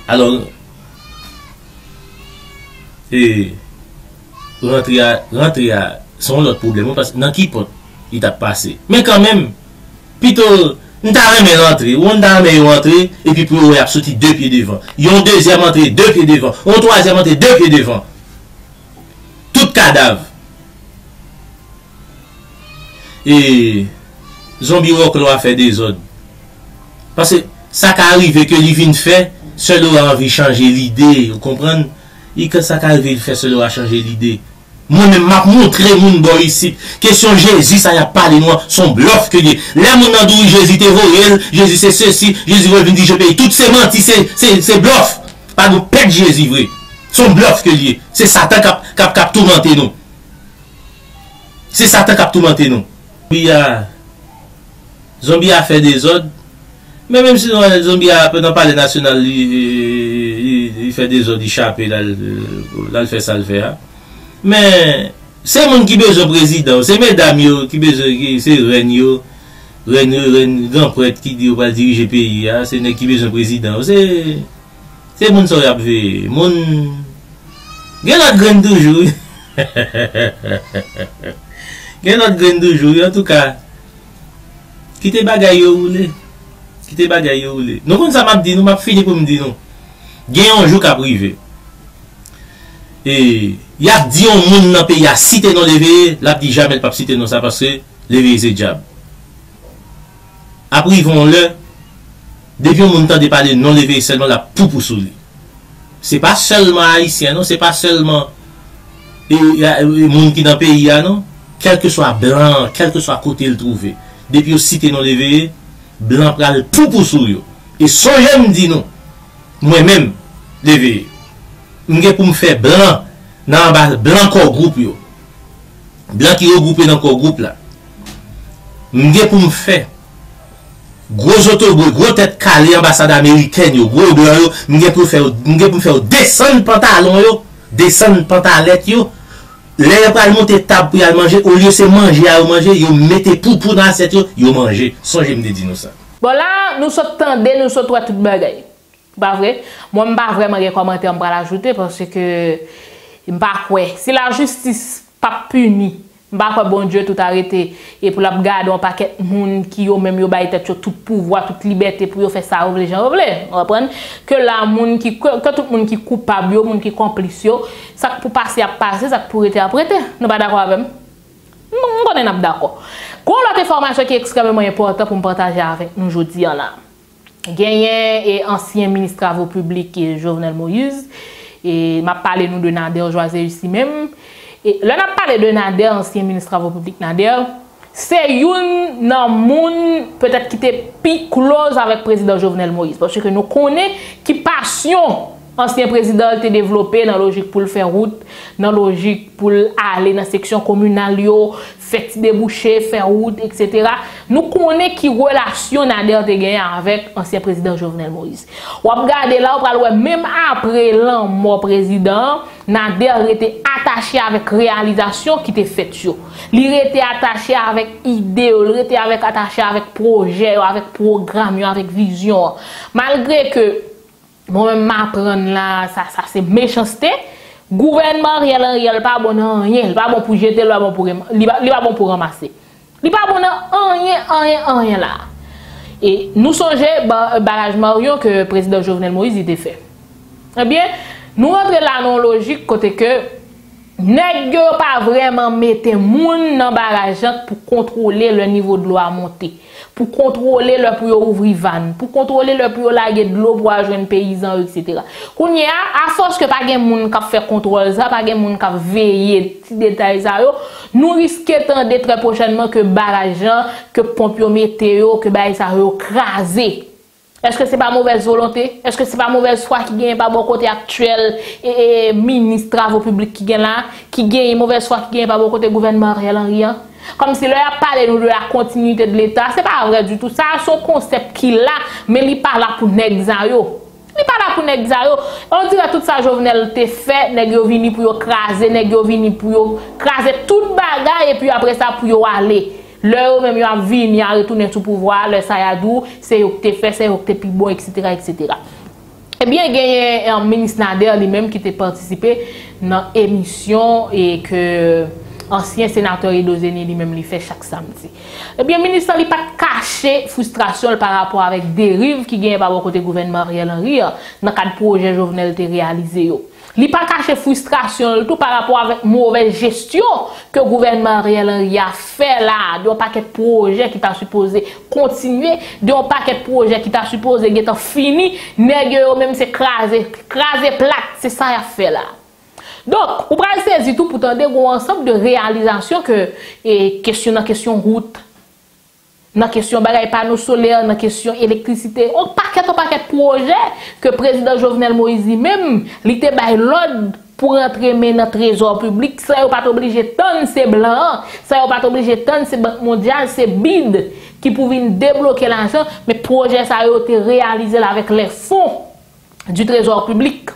alors et rentrer à rentrer à son autre problème parce que dans qui porte il t'a passé. Mais quand même plutôt on t'a remis l'entrée, on t'a remis l'entrée, et puis pour y a sorti deux pieds devant. Yon deuxième entrée, deux pieds devant. Yon troisième entrée, deux pieds devant. Tout cadavre. Et zombie Rocklo a fait des ordres. Parce que ça qui arrive que l'ivine fait, seul a envie de changer l'idée. Vous comprenez? Et que ça qui arrive il fait, seul a changé l'idée. Moi-même, m'a montré mon boy ici. Question Jésus, ça y a pas les noirs, son bluff que les. Là, mon andouille, Jésus, t'es voyel, Jésus, c'est ceci, Jésus, va venir dire, je paye toutes ces mentis, c'est bluff. Pas nous pète Jésus, vrai. Son bluff que lié. C'est Satan qui a tout menté, nous. C'est Satan qui a tout menté, nous. Zombie a fait des ordres. Mais même si le zombie a, pendant pas les nationales, il, il, il fait des ordres, il chape, là, là, il fait ça, le fait, hein. Mais c'est mon qui besoin président, c'est mesdames qui besoin, c'est Renyo, Renyo, grand prêtre qui dit on va diriger le pays, c'est nous qui besoin président, c'est c'est mon soeur qui mon gagne notre graine toujours, gagne notre graine toujours, en tout cas, quittez bagaille ou voulez, quittez bagaille ou voulez. Nous comme ça m'a dit, nous m'a fini pour me dire non, gagne un jour qu'à privé. Et y a dit on monde dans pays a cité non levé, l'a dit jamais pas cité non ça parce que levé c'est diable. Après ils vont le depuis on entend de parler non levé seulement la poupou sous lui. C'est pas seulement haïtien non, c'est pas seulement il y a monde qui dans pays a non, quel que soit blanc, quel que soit côté le trouver. Depuis on cité non levé, blanc pral poupou sous lui. Et son j'aime dit non. Moi-même levé m'gè pour me faire blanc dans bas blanc corps groupe yo blanc qui regroupé dans corps groupe là m'gè pour me faire gros auto gros tête calée ambassade américaine yo gros blanc yo m'gè pour faire m'gè pour faire descendre pantalon yo descendre pantalette yo les pas monter table pour aller manger au lieu c'est manger à manger yo mettez pou pou dans assiette yo yo manger sans je me dis nous ça bon là nous sommes tendez nous sommes trois toutes bagaille. Pas vrai, moi je ne vais pas vraiment recommander, je ne vais pas l'ajouter parce que je ne vais pas quoi. Si la justice n'est pas punie, je ne vais pas bon Dieu tout arrêter et pour la garder un paquet de monde qui ont même tout pouvoir, toute liberté pour faire ça, les gens reprennent que la monde qui que tout le monde qui coupable, le monde qui complice, ça pour passer à passer, ça pour être apprêté. Nous ne sommes pas d'accord avec nous. Nous ne sommes pas d'accord. Quand l'autre information qui est extrêmement importante pour me partager avec nous aujourd'hui, Gagné et ancien ministre travaux publics Jovenel Moïse et m'a parlé nous de Nader José ici même et là on a parlé de Nader ancien ministre travaux publics Nader c'est une nan moun peut-être qui était plus close avec président Jovenel Moïse parce que nous connaissons qui passion ancien président était développé dans logique pour le faire route dans logique pour aller dans section communale yo fait déboucher, faire route, et cetera. Nous connaissons qui relation Nader te gagne avec ancien président Jovenel Moïse. Ou regardez là, ou même après l'an mort président, Nader était attaché avec réalisation qui était faite. Il était attaché avec idée, il était avec attaché avec projet, avec programme, avec vision. Malgré que moi-même m'apprendre là, ça, ça c'est méchanceté. Gouvernement Ariel Henry pas bon en rien, pas bon pour jeter, pas bon pour il pas bon pour ramasser. Il pas bon en rien, en rien, en rien là. Et nous songeons ba, barrage Marion que le président Jovenel Moïse il était fait. Eh bien, nous rentrons là dans logique côté que nèg yo pas vraiment mettre moun dans barrage pour contrôler le niveau de l'eau à monter, pour contrôler le pour ouvrir vanne, pour contrôler le pour laguer de l'eau pour joindre paysan et cetera. Kounye a à force que pas gen moun ka fait contrôle ça, pas gen moun ka veiller petit détail ça yo, nous risquons tendre très prochainement que barrage que pompe yo météo que bay ça yo craser. Est-ce que c'est pas mauvaise volonté? Est-ce que c'est pas mauvaise foi qui gagne pas bon côté actuel et, et ministre travaux publics qui gagne là, qui gagne mauvaise foi qui gagne pas bon côté gouvernement Ariel Henry? Comme si leur parler nous de la continuité de l'État, c'est pas vrai du tout. Ça a son concept qui là, mais il n'est pas là pour n'exayo. Il n'est pas là pour n'exayo. On dirait tout ça, Jovenel te fait, nèg yo vini pour yo craser, nèg yo vini pour yo craser toute bagaille, et puis après ça pour yo aller. Leur même yo a vini à retourner sous pouvoir, leur ça y a dou, c'est yo te fait, c'est yo te pi bon, et cetera et cetera. Eh bien, il y a un ministre Nader lui-même qui a participé dans l'émission et que ancien sénateur Ido Zené lui-même lui fait chaque samedi. Eh bien, le ministre n'a pas caché frustration par rapport avec dérive qui gagne par côté gouvernement Ariel Henry dans le cadre du projet Jovenel te réalisé. Il n'a pas caché frustration tout par rapport avec mauvaise gestion que le gouvernement Ariel Henry a fait là, de un paquet de projets qui t'a supposé continuer, de un paquet de projets qui t'a supposé être fini, nèg yo même c'est craser, craser plate, c'est ça qu'il a fait là. Donc, on va essayer tout pour tendre un ensemble de réalisations que et question dans question route, dans question bagaille panneaux solaires, dans question électricité, on paquet on paquet projet que président Jovenel Moïse même, il te bail l'ordre pour entrer dans le trésor public, ça n'est pas obligé de tonner ces blancs, ça n'est pas obligé de tonner ces banques mondiales, ces bides qui pouvaient débloquer l'argent, mais le projet ça a été réalisé avec les fonds du trésor public.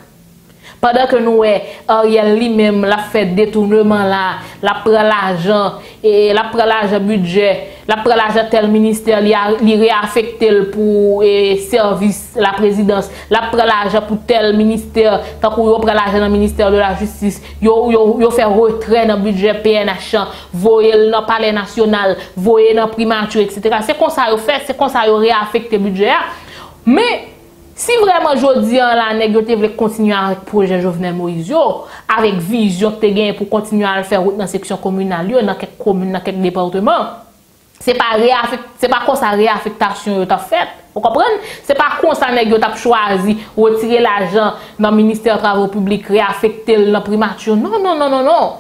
Pendant que nous, Ariel lui-même l'a fait détournement là, la prend l'argent, et la prend l'argent budget, la prend l'argent tel ministère, li réaffecté pour service la présidence, la prend l'argent pour tel ministère, tant qu'on prend l'argent dans le ministère de la justice, yo yo yo fait retrait dans le budget P N H, voyer dans le palais national, voyer dans la primature, et cetera. C'est comme ça qu'on fait, c'est comme ça qu'on réaffecte le budget. Mais, si vraiment jodi an la nèg yo te vle continuer avec projet Jovenel Moïse yo, avec vision que te gen pour continuer à le faire route dans section communale yo, dans quelques communes, dans quelques départements, c'est pas réaffect, c'est pas comme ça réaffectation yo t'a fait. Vous comprenez? C'est pas comme ça nèg yo t'a choisi retirer l'argent dans ministère travaux publics, réaffecter le primature. Non non non non non.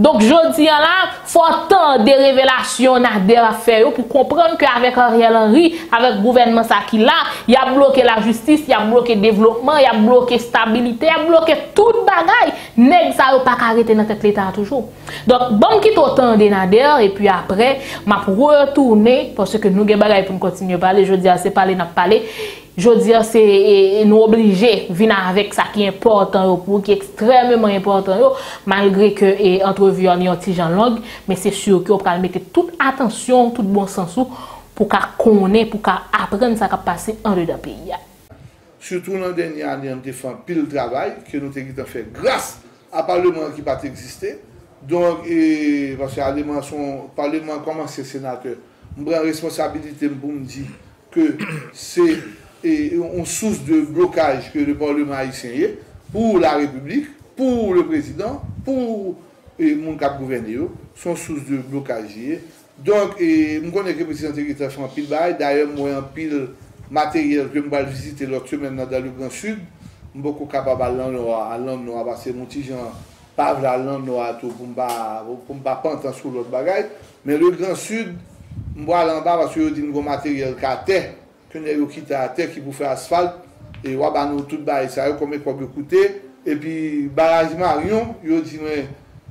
Donc jodi an là, faut tant des révélations Nader a fait pour comprendre qu'avec Ariel Henry, avec gouvernement ça qui là, il a bloqué la justice, il a bloqué le développement, il a bloqué stabilité, il a bloqué toute bagaille. Nèg ça yo pas arrêté dans tête l'état toujours. Donc bon qui t'entend Nader et puis après m'a retourner parce que nous gen bagaille pour continuer parler, jodi a c'est parler n'a parler. Jodi a c'est nous obligés venir avec ça qui est important pour qui est extrêmement important yo, malgré que et entrevue en petit Jean longue, mais c'est sûr qu'on va mettre toute attention, tout bon sens pour qu'on connaisse, pour qu'on apprenne ce qui a passé en dedans du pays. Surtout dans la dernière année, on a fait un pile travail que nous avons fait grâce à Parlement qui n'a pas existé. Donc, et, parce que le Parlement, comme ancien sénateur, je prends responsabilité pour me dire que c'est une source de blocage que le Parlement haïtien est pour la République, pour le président, pour et mon cap gouverné sont source de blocage. Donc je connais que le président de fait un pile bail, d'ailleurs moi un pile matériel que je vais visiter l'autre semaine dans le Grand Sud, beaucoup capable à l'endroit à l'endroit parce que mon petit Jean pas à l'endroit tout pour pas pour pas pantan sur l'autre bagage, mais le Grand Sud moi là en bas parce que je dis un matériel qu'à terre que nous quitter à terre qui pour faire asphalte et on va nous tout bail ça combien quoi coûter et puis barrage Marion, je dis mais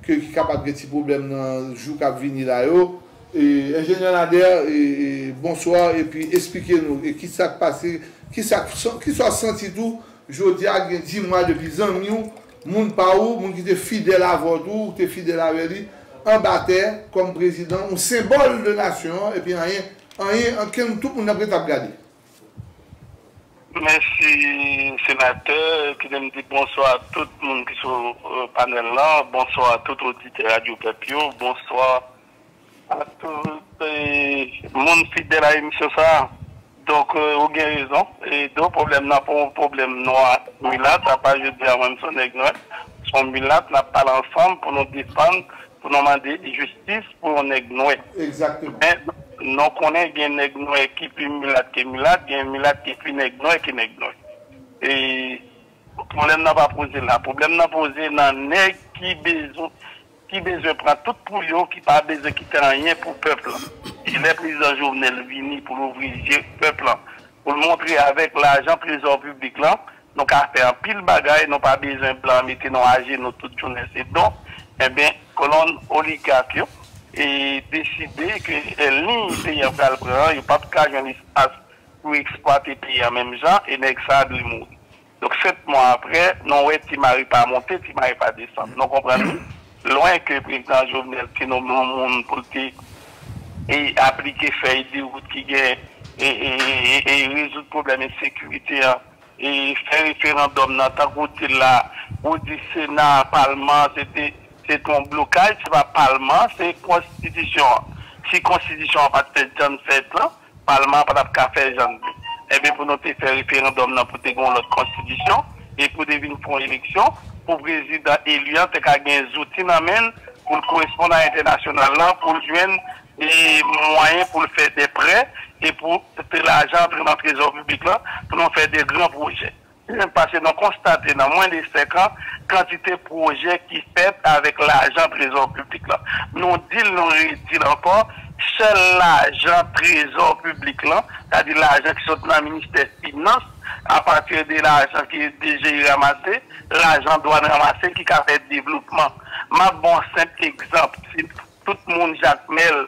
que qui capable de petit problème dans jour qu'a venir là yo et ingénieur Nader bonsoir et puis expliquez-nous et qui ça passé qui ça qui soit senti tout jodi a dix mois depuis zamiou moun pa ou moun qui était fidèle à vous qui était fidèle à lui en bataille comme président un symbole de nation et puis rien rien en tout pour n'après t'a regarder. Merci, sénateur, qui me dit bonsoir à tout le monde qui est sur le panel là, bonsoir à tout auditeur Radio Pepio, bonsoir à tout le monde fidèle à l'émission ça. Donc, vous avez raison. Et deux problèmes, n'a pas un problème noir, milat, n'a pas jeudi à même son ignorant, son milat n'a pas l'ensemble pour nous défendre, pour nous demander justice, pour nous ignorer. Exactement. Non, on est bien ignoré qui puis milat qui milat, bien milat qui puis ignoré qui ignoré. Et le problème n'a pas posé là. Le problème n'a posé dans nèg qui besoin, qui besoin prend tout pour lui, qui pas besoin quitter rien pour le peuple. Et les présidents Jovenel vini pour ouvrir le peuple, pour le montrer avec l'argent trésor public là, nous avons fait un pile bagaille, nous n'avons pas besoin de blanc, mettez nous agir nous toute journée. C'est donc, eh bien, colonne oligarque. et décider que l'un des pays en prend, il n'y a pas de cas d'espace pour exploiter le pays en même genre et n'est ça de l'humour. Donc, sept mois après, non, ouais, tu m'arrives pas à monter, tu m'arrives pas à descendre. Donc, comprenez, loin que le président Jovenel, qui nous monde pour et appliquer fait des routes qui gagnent et résoudre le problème de sécurité et faire référendum dans ta route là, route du Sénat, Parlement, c'était. C'est un blocage, c'est pas Parlement, c'est Constitution. Si Constitution n'a pas fait John sept là, Parlement n'a pas fait John. Eh bien, pour nous faire référendum pour te notre Constitution et pour devenir une élection, pour le président élu, tu as des outils pour le correspondant international là, pour le joindre et moyens pour le faire des prêts et pour l'argent dans le trésor public là, pour nous faire des grands projets. Parce que nous constatons dans moins de cinq ans, quantité de projets qui fait avec l'argent trésor public là. Nous disons, nous redisons encore, seul l'argent trésor public là, c'est-à-dire l'argent qui sort dans le ministère des Finances, à partir de l'argent qui est déjà ramassé, l'argent doit ramasser qui a fait le développement. Ma bon simple exemple, si tout le monde, Jacques Mel,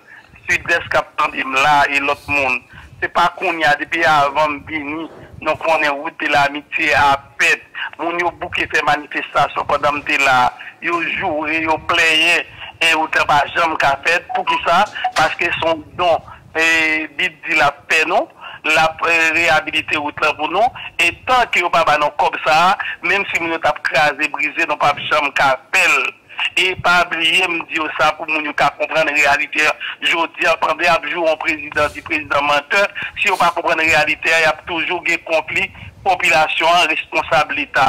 Sud-Est, Capitaine là et l'autre monde, c'est pas qu'on y a depuis avant Bini. Donc, on est route de l'amitié à pète. On y a bouqué fait manifestation pendant que là. Ils jouent, ils plaignent et on n'a pas jamais fait. Pour qui ça? Parce que son don est de la paix, non? La réhabilité route là pour nous. Et tant qu'ils n'ont pas comme ça, même si nous avons crasé, brisé, nous n'avons pas jamais fait. Et pas oublier, me dire ça pour nous comprendre la réalité. Je dis, après un jour, on président du président menteur. Si on ne comprend pas la réalité, il y a toujours des conflits, population, responsabilité.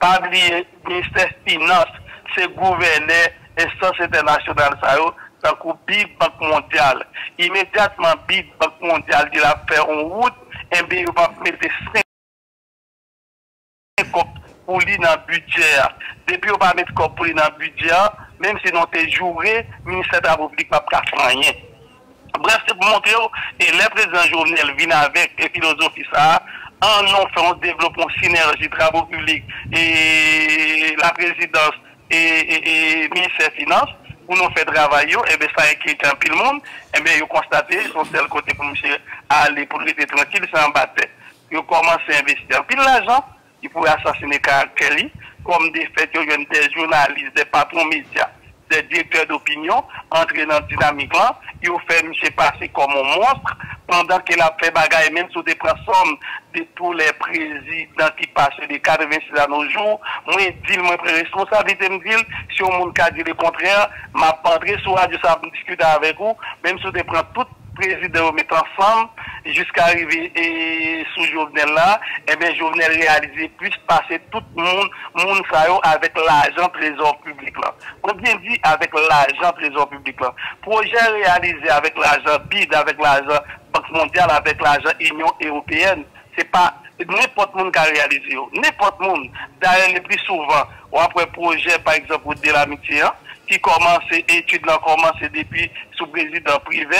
Pas oublier, ministère des Finances, c'est gouverneur, instance internationale, ça y est, ça coûte Big Banque mondiale. Immédiatement, Big Banque mondiale, il a fait en route, et bien, il va mettre cinq pour lui dans le budget. Depuis, on va mettre corps pour lui dans le budget, même si on est juré, le ministère de la République n'a pas fait rien. Bref, c'est pour montrer, et le président Jovenel vient avec la philosophie ça, en non faisant développement synergie, travaux publics, et la présidence et le ministère des Finances, pour nous faire travailler, et bien ça inquiète un peu le monde, et bien, vous constatez, sur le côté pour M. aller pour rester tranquille, c'est un bataille. Vous commencez à investir. Puis l'argent, il pourrait assassiner Kelly, comme des faits, des journalistes, des patrons médias, des directeurs d'opinion, entrer dans la dynamique là, ils ont fait M. passer comme un monstre, pendant qu'il a fait bagaille, même sous des personnes de tous les présidents qui passent des quatre-vingt-six à nos jours, moi, je dis, moi, je prends responsabilité, je dis, si on m'a dit le contraire, je vais entrer sur la radio, ça va discuter avec vous, même si on prend tout président mettre ensemble jusqu'à arriver et sous Jovenel là, et bien Jovenel réalisé plus passer tout le monde, monde ça avec l'argent trésor public là. On bien dit avec l'argent trésor public là. Projet réalisé avec l'argent B I D, avec l'argent Banque mondiale, avec l'argent Union européenne, c'est pas n'importe monde qui a réalisé. N'importe monde. D'ailleurs le plus souvent, on a un projet par exemple de l'amitié. Hein? Qui commence, études là commencé depuis sous président privé,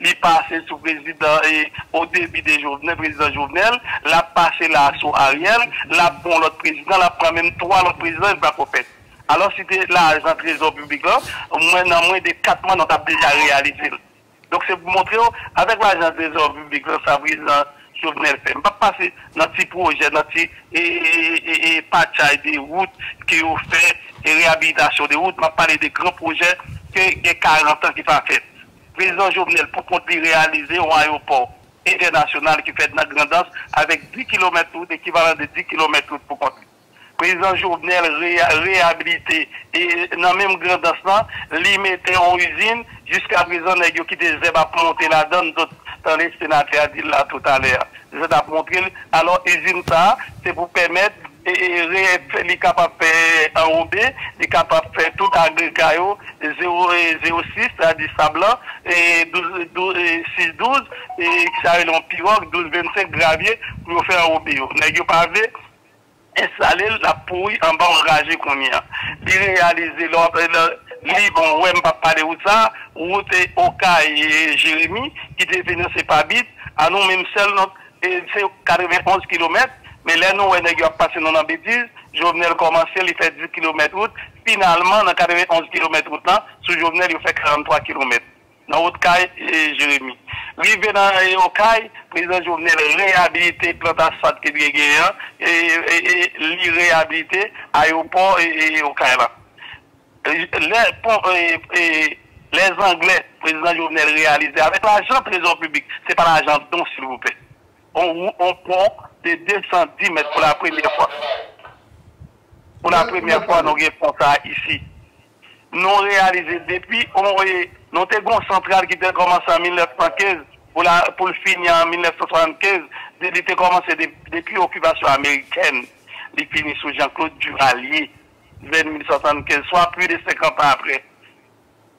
il passé sous président et au début des Jovenel, président Jovenel, l'a passé là sous Ariel, l'a bon l'autre président, l'a prend même trois l'autre président, il va couper. Alors c'était l'argent trésor public là, moins en moins de quatre mois, on a déjà réalisé. Donc c'est pour montrer, avec l'argent trésor public là, ça président Jovenel fait. On ne peut pas passer dans petit projet, dans petit patchage des routes qui ont fait. Et réhabilitation des routes, on va parler des grands projets qu'il y a quarante ans qui va faire. Le président Jovenel, pour compter réaliser un aéroport international qui fait de la grandeur avec dix kilomètres de route, équivalent de dix kilomètres de route pour compter. Le président Jovenel ré réhabilité et dans la même grandeur, il mettait en usine jusqu'à présent, il y a qui désait monter la donne dans les sénateurs là tout à l'heure. Je vais montrer, alors l'usine ça, c'est pour permettre et les capables de faire un O B, les capables de faire tout agrégat zéro virgule zéro six, c'est-à-dire sable, et six douze, et ça a eu l'empirogue, douze vingt-cinq gravier, pour faire un O B. N'est-ce pas vrai? Installer la pouille en bas enragée combien? Ils réaliser l'ordre. Li bon, ouais, m'pa parler ou ça, route Oka et Jérémy, qui devenait c'est pas bite, à nous même seul, c'est quatre-vingt-onze kilomètres, mais là, nous, on a passé dans la bêtise, Jovenel commençait, il fait dix kilomètres route, finalement, dans quatre-vingt-onze kilomètres route, sous Jovenel, il fait quarante-trois kilomètres. dans l'autre cas, Jérémy. Rivé dans l'autre président Jovenel réhabilité plantation qui est gagnant et l'irréhabilité aéroport et au Caire. Les Anglais, président Jovenel réalisé avec l'argent trésor public, c'est pas l'argent don s'il vous plaît. On, on prend des deux cent dix mètres pour la première fois. Pour la première fois, nous avons ça ici. Nous réalisé depuis, on est dans une centrale qui a commencé en mille neuf cent quinze, pour, la, pour le finir en mille neuf cent soixante-quinze, il a commencé depuis l'occupation américaine. Il finit sous Jean-Claude Duvalier, vers mille neuf cent soixante-quinze, soit plus de cinquante ans après.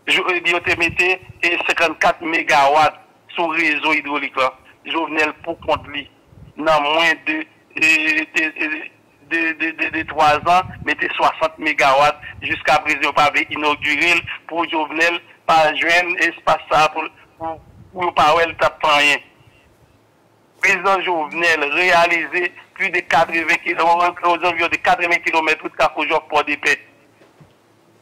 Il a mis cinquante-quatre mégawatts sur le réseau hydraulique. Jovenel pour compte lui, dans moins de trois ans, mettez soixante mégawatts jusqu'à présent, pas inauguré pour Jovenel, pas jeune, espace pour ne pas avoir rien. Président Jovenel réalisé plus de quatre-vingts kilomètres de port de paix.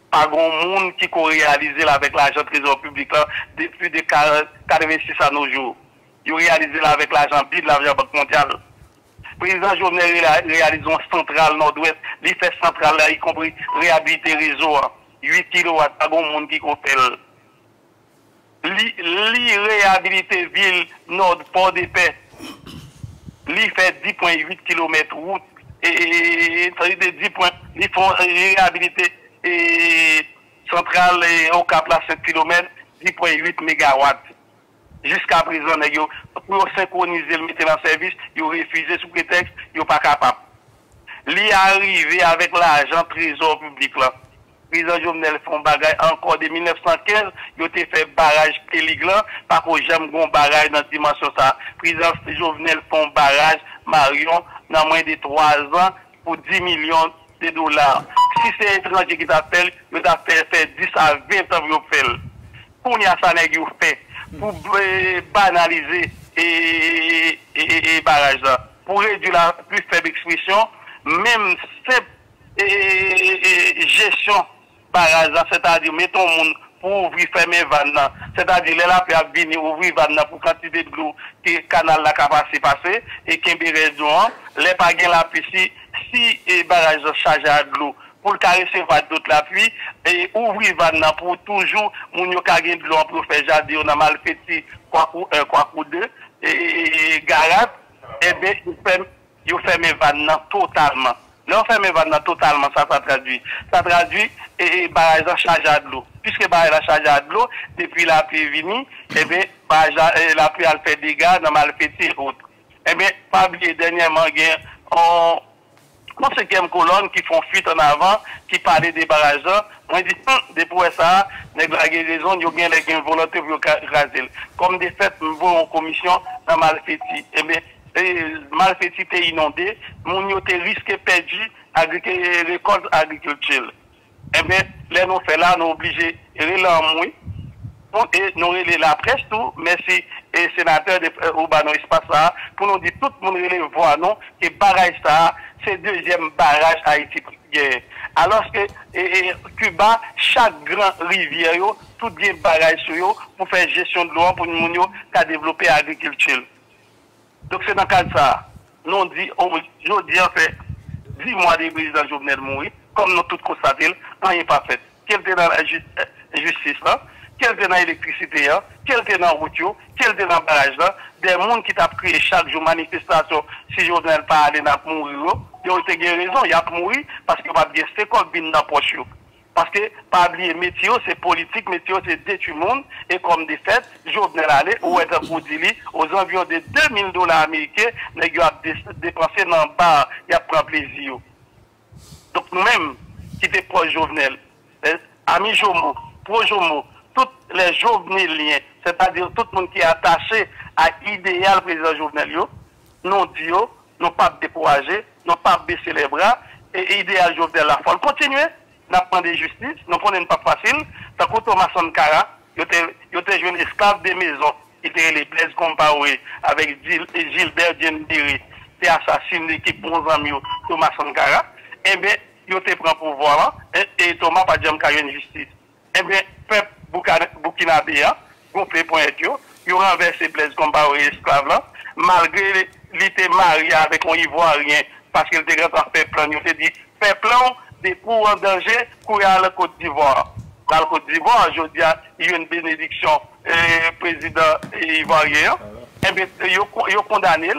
Pas grand monde qui a réalisé avec l'argent trésor public depuis de quatre-vingt-six à nos jours. Il réalisé avec l'argent B I D, l'argent Banque mondiale. Le président Jovenel réalise un central nord-ouest, il fait central, y compris réhabiliter réseau, huit kilowatts, pas bon monde qui compelle. Il réhabilité ville nord, port de paix, il fait dix virgule huit kilomètres route, et il fait réhabilité et centrale au cap là sept kilomètres, dix virgule huit mégawatts. Jusqu'à présent, pour synchroniser le mettre en service, ils ont refusé sous prétexte, ils n'ont pas capable. Ils arrivent avec l'argent trésor public. Les président Jovenel font bagage encore de mille neuf cent quinze, ils ont fait barrage Péliglan, parce que j'aime un barrage dans cette dimension. Les président Jovenel font barrage Marion dans moins de trois ans pour dix millions de dollars. Si c'est étranger qui t'appelle, ils ont fait dix à vingt ans pour faire. Pour n'y a ça, ils ont fait. Pour banaliser et, et, et, et barrage là. Pour réduire la plus faible expression, même cette et, et, et, gestion barrage là, c'est-à-dire mettons monde pour ouvrir fermer vannes, c'est-à-dire les lapins à venir ouvrir vannes pour quantité de l'eau qui canal la capacité passer et qui réduire les pagins la piscine si et barrage chargé à de l'eau. Pour le caresser par d'autres l'appui, et ouvrir Vanna pour toujours, mon yokagin de l'on pour faire jardin, on a mal fait si, quoi pour un, quoi pour deux, et garate, et bien, ils ferment Vanna totalement. Là, on ferme Vanna totalement, ça, ça traduit. Ça traduit, et barrage à charge à de l'eau. Puisque barrage à charge à de l'eau, depuis la pluie vini, et bien, la pluie a fait des gars, on a mal fait si, autre. Et bien, pas oublier, dernièrement, on. Dans la cinquième colonne qui font fuite en avant, qui parlait des barrages, on dit, depuis ça, les raisons, ils ont bien les volontés pour raser. Comme des faits, nous voyons en commission, dans Malfetti. Eh bien, Malfetti était inondé, nous avons risqué de perdre récolte agriculture. Eh bien, les nous faisons là, nous sommes obligés de relancer. Et nous relèvons la presse, tout, merci, et sénateur de Urbano Espace ça, pour nous dire tout le monde relève voir, non, que barrage ça, c'est le deuxième barrage Haïti. Alors que et, et, Cuba, chaque grand rivière, tout bien barrage sur eux pour faire gestion de l'eau, pour nous développer l'agriculture. Donc c'est dans le cadre de ça. Nous on dit, aujourd'hui, on fait dix mois de président Jovenel Moïse, comme nous tous constatons, rien n'est pas fait. Quelle était dans la ju justice là? Quel est dans l'électricité, quel est dans la route, quel est dans le barrage, des gens qui ont créé chaque jour manifestation, si je n'ai pas allé dans le mourir, ils ont été raison, ils ont mouru parce qu'ils n'ont pas bien fait qu'on vienne dans la poche. Parce que, pas oublier, météo, c'est politique, météo, c'est détruire le monde, et comme des fêtes, Jovenel allait, ou être aux environs de deux mille dollars américains, ils ont dépensé dans le bar, ils ont pris plaisir. Donc, nous-mêmes, qui sommes proches Jovenel, amis Jomo, pro Jomo, tous les Joveneliens, c'est-à-dire tout le monde qui est attaché à l'idéal président Jovenel, non Dieu, non pas découragé, non pas baisser les bras, et idéal Jovenel, il faut continuer, nous prenons des justices, nous prenons pas facile, tant que Thomas Sankara, il était jeune esclave des maisons, il était les Blaise Compaoré, avec Gilbert Diendiri, il était assassiné qui bon ami Thomas Sankara, et bien, il était pris pour pouvoir, et Thomas n'a pas dit qu'il y a une justice. Eh bien, peuple Burkinabé, complet pour être yo, yo renversé Blaise comme par esclave là, malgré il était marié avec un Ivoirien, parce qu'il était grand à faire plan, il était dit, faire plan, des pour en danger, courir à la Côte d'Ivoire. Dans la Côte d'Ivoire, je dis, il y a une bénédiction, eh, président Ivoirien, et bien, il a condamné,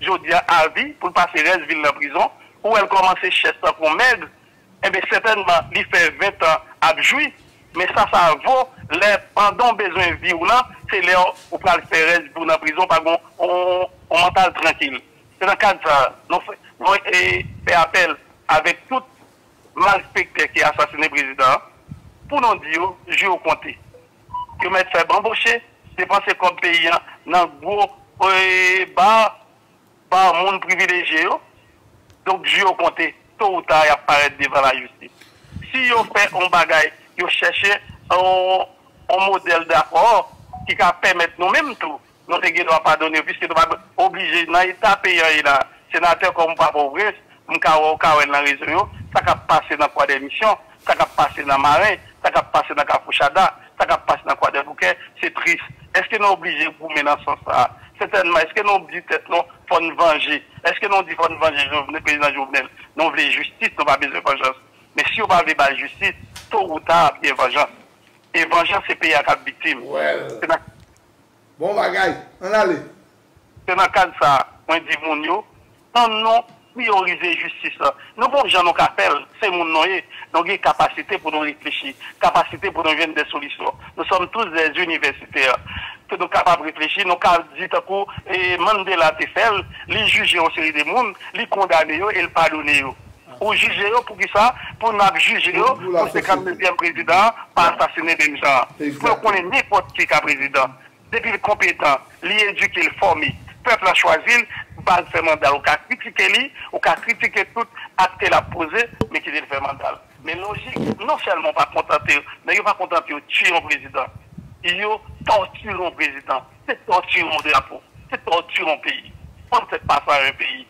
je dis, à vie, pour passer reste ville en prison, où elle commençait chez sa commède, et bien, certainement, il fait vingt ans à jouer, mais ça, ça vaut, les pendant besoin de vie ou là, c'est là où on peut faire reste pour la prison, par contre, on, on mental tranquille. C'est dans le cadre de ça. Nous faisons appel avec tout malspecté qui a assassiné le président pour nous dire, je vais compter. Que M. Feb embauché, dépenser comme paysan dans le gros bar, bar monde privilégié. Donc, je vais compter. Tôt ou tard, il apparaît devant la justice. Si vous faites un bagage, vous cherchez un, un modèle d'accord qui va permettre nous-mêmes tout. Nous ne doit pas donner, puisque nous sommes obligés, dans l'État payant, sénateur comme Papa Ouvres, nous avons dans la région, ça a passé dans le coin des missions, ça a passé dans le marin, ça a passé dans le Kafouchada, ça a passé dans le coin des bouquets, c'est triste. Est-ce que nous sommes obligés de vous mener dans ce sens-là? Certainement, est-ce que nous sommes obligés de nous venger? Est-ce que nous sommes obligés de nous venger, le président Jovenel? Nous voulons justice, nous n'avons pas besoin de vengeance. Mais si on ne veut pas de justice, tôt ou tard, il y a vengeance. Et vengeance, c'est payer à quatre victimes. Bon bagay, on allait. C'est dans le cadre de ça, on dit mon yo, on non prioriser justice. Nous bon gens nous appellent, c'est mon nom. Nous avons capacité pour nous réfléchir, capacité pour nous venir des solutions. Nous sommes tous des universitaires. Nous sommes capables de réfléchir, nous avons dit à coup, et Mandela te fait, les juger en série de monde, les condamner et les pardonner. Ou juger pour qui ça? Pour nous juger pour ce cinquante-deuxième président, pas assassiner des gens. Nous connaissons n'importe qui comme président. Depuis le compétent, l'éduquer, le former, le peuple a choisi, base fait mandat. On a critiqué lui, on a critiqué tout acte qu'il a posé, mais qui dit le fait mandat. Mais logique, non seulement pas contenté, mais il va contenter de tuer un président. Il torture un président. C'est torture un drapeau. C'est torture un pays. On ne sait pas faire un pays.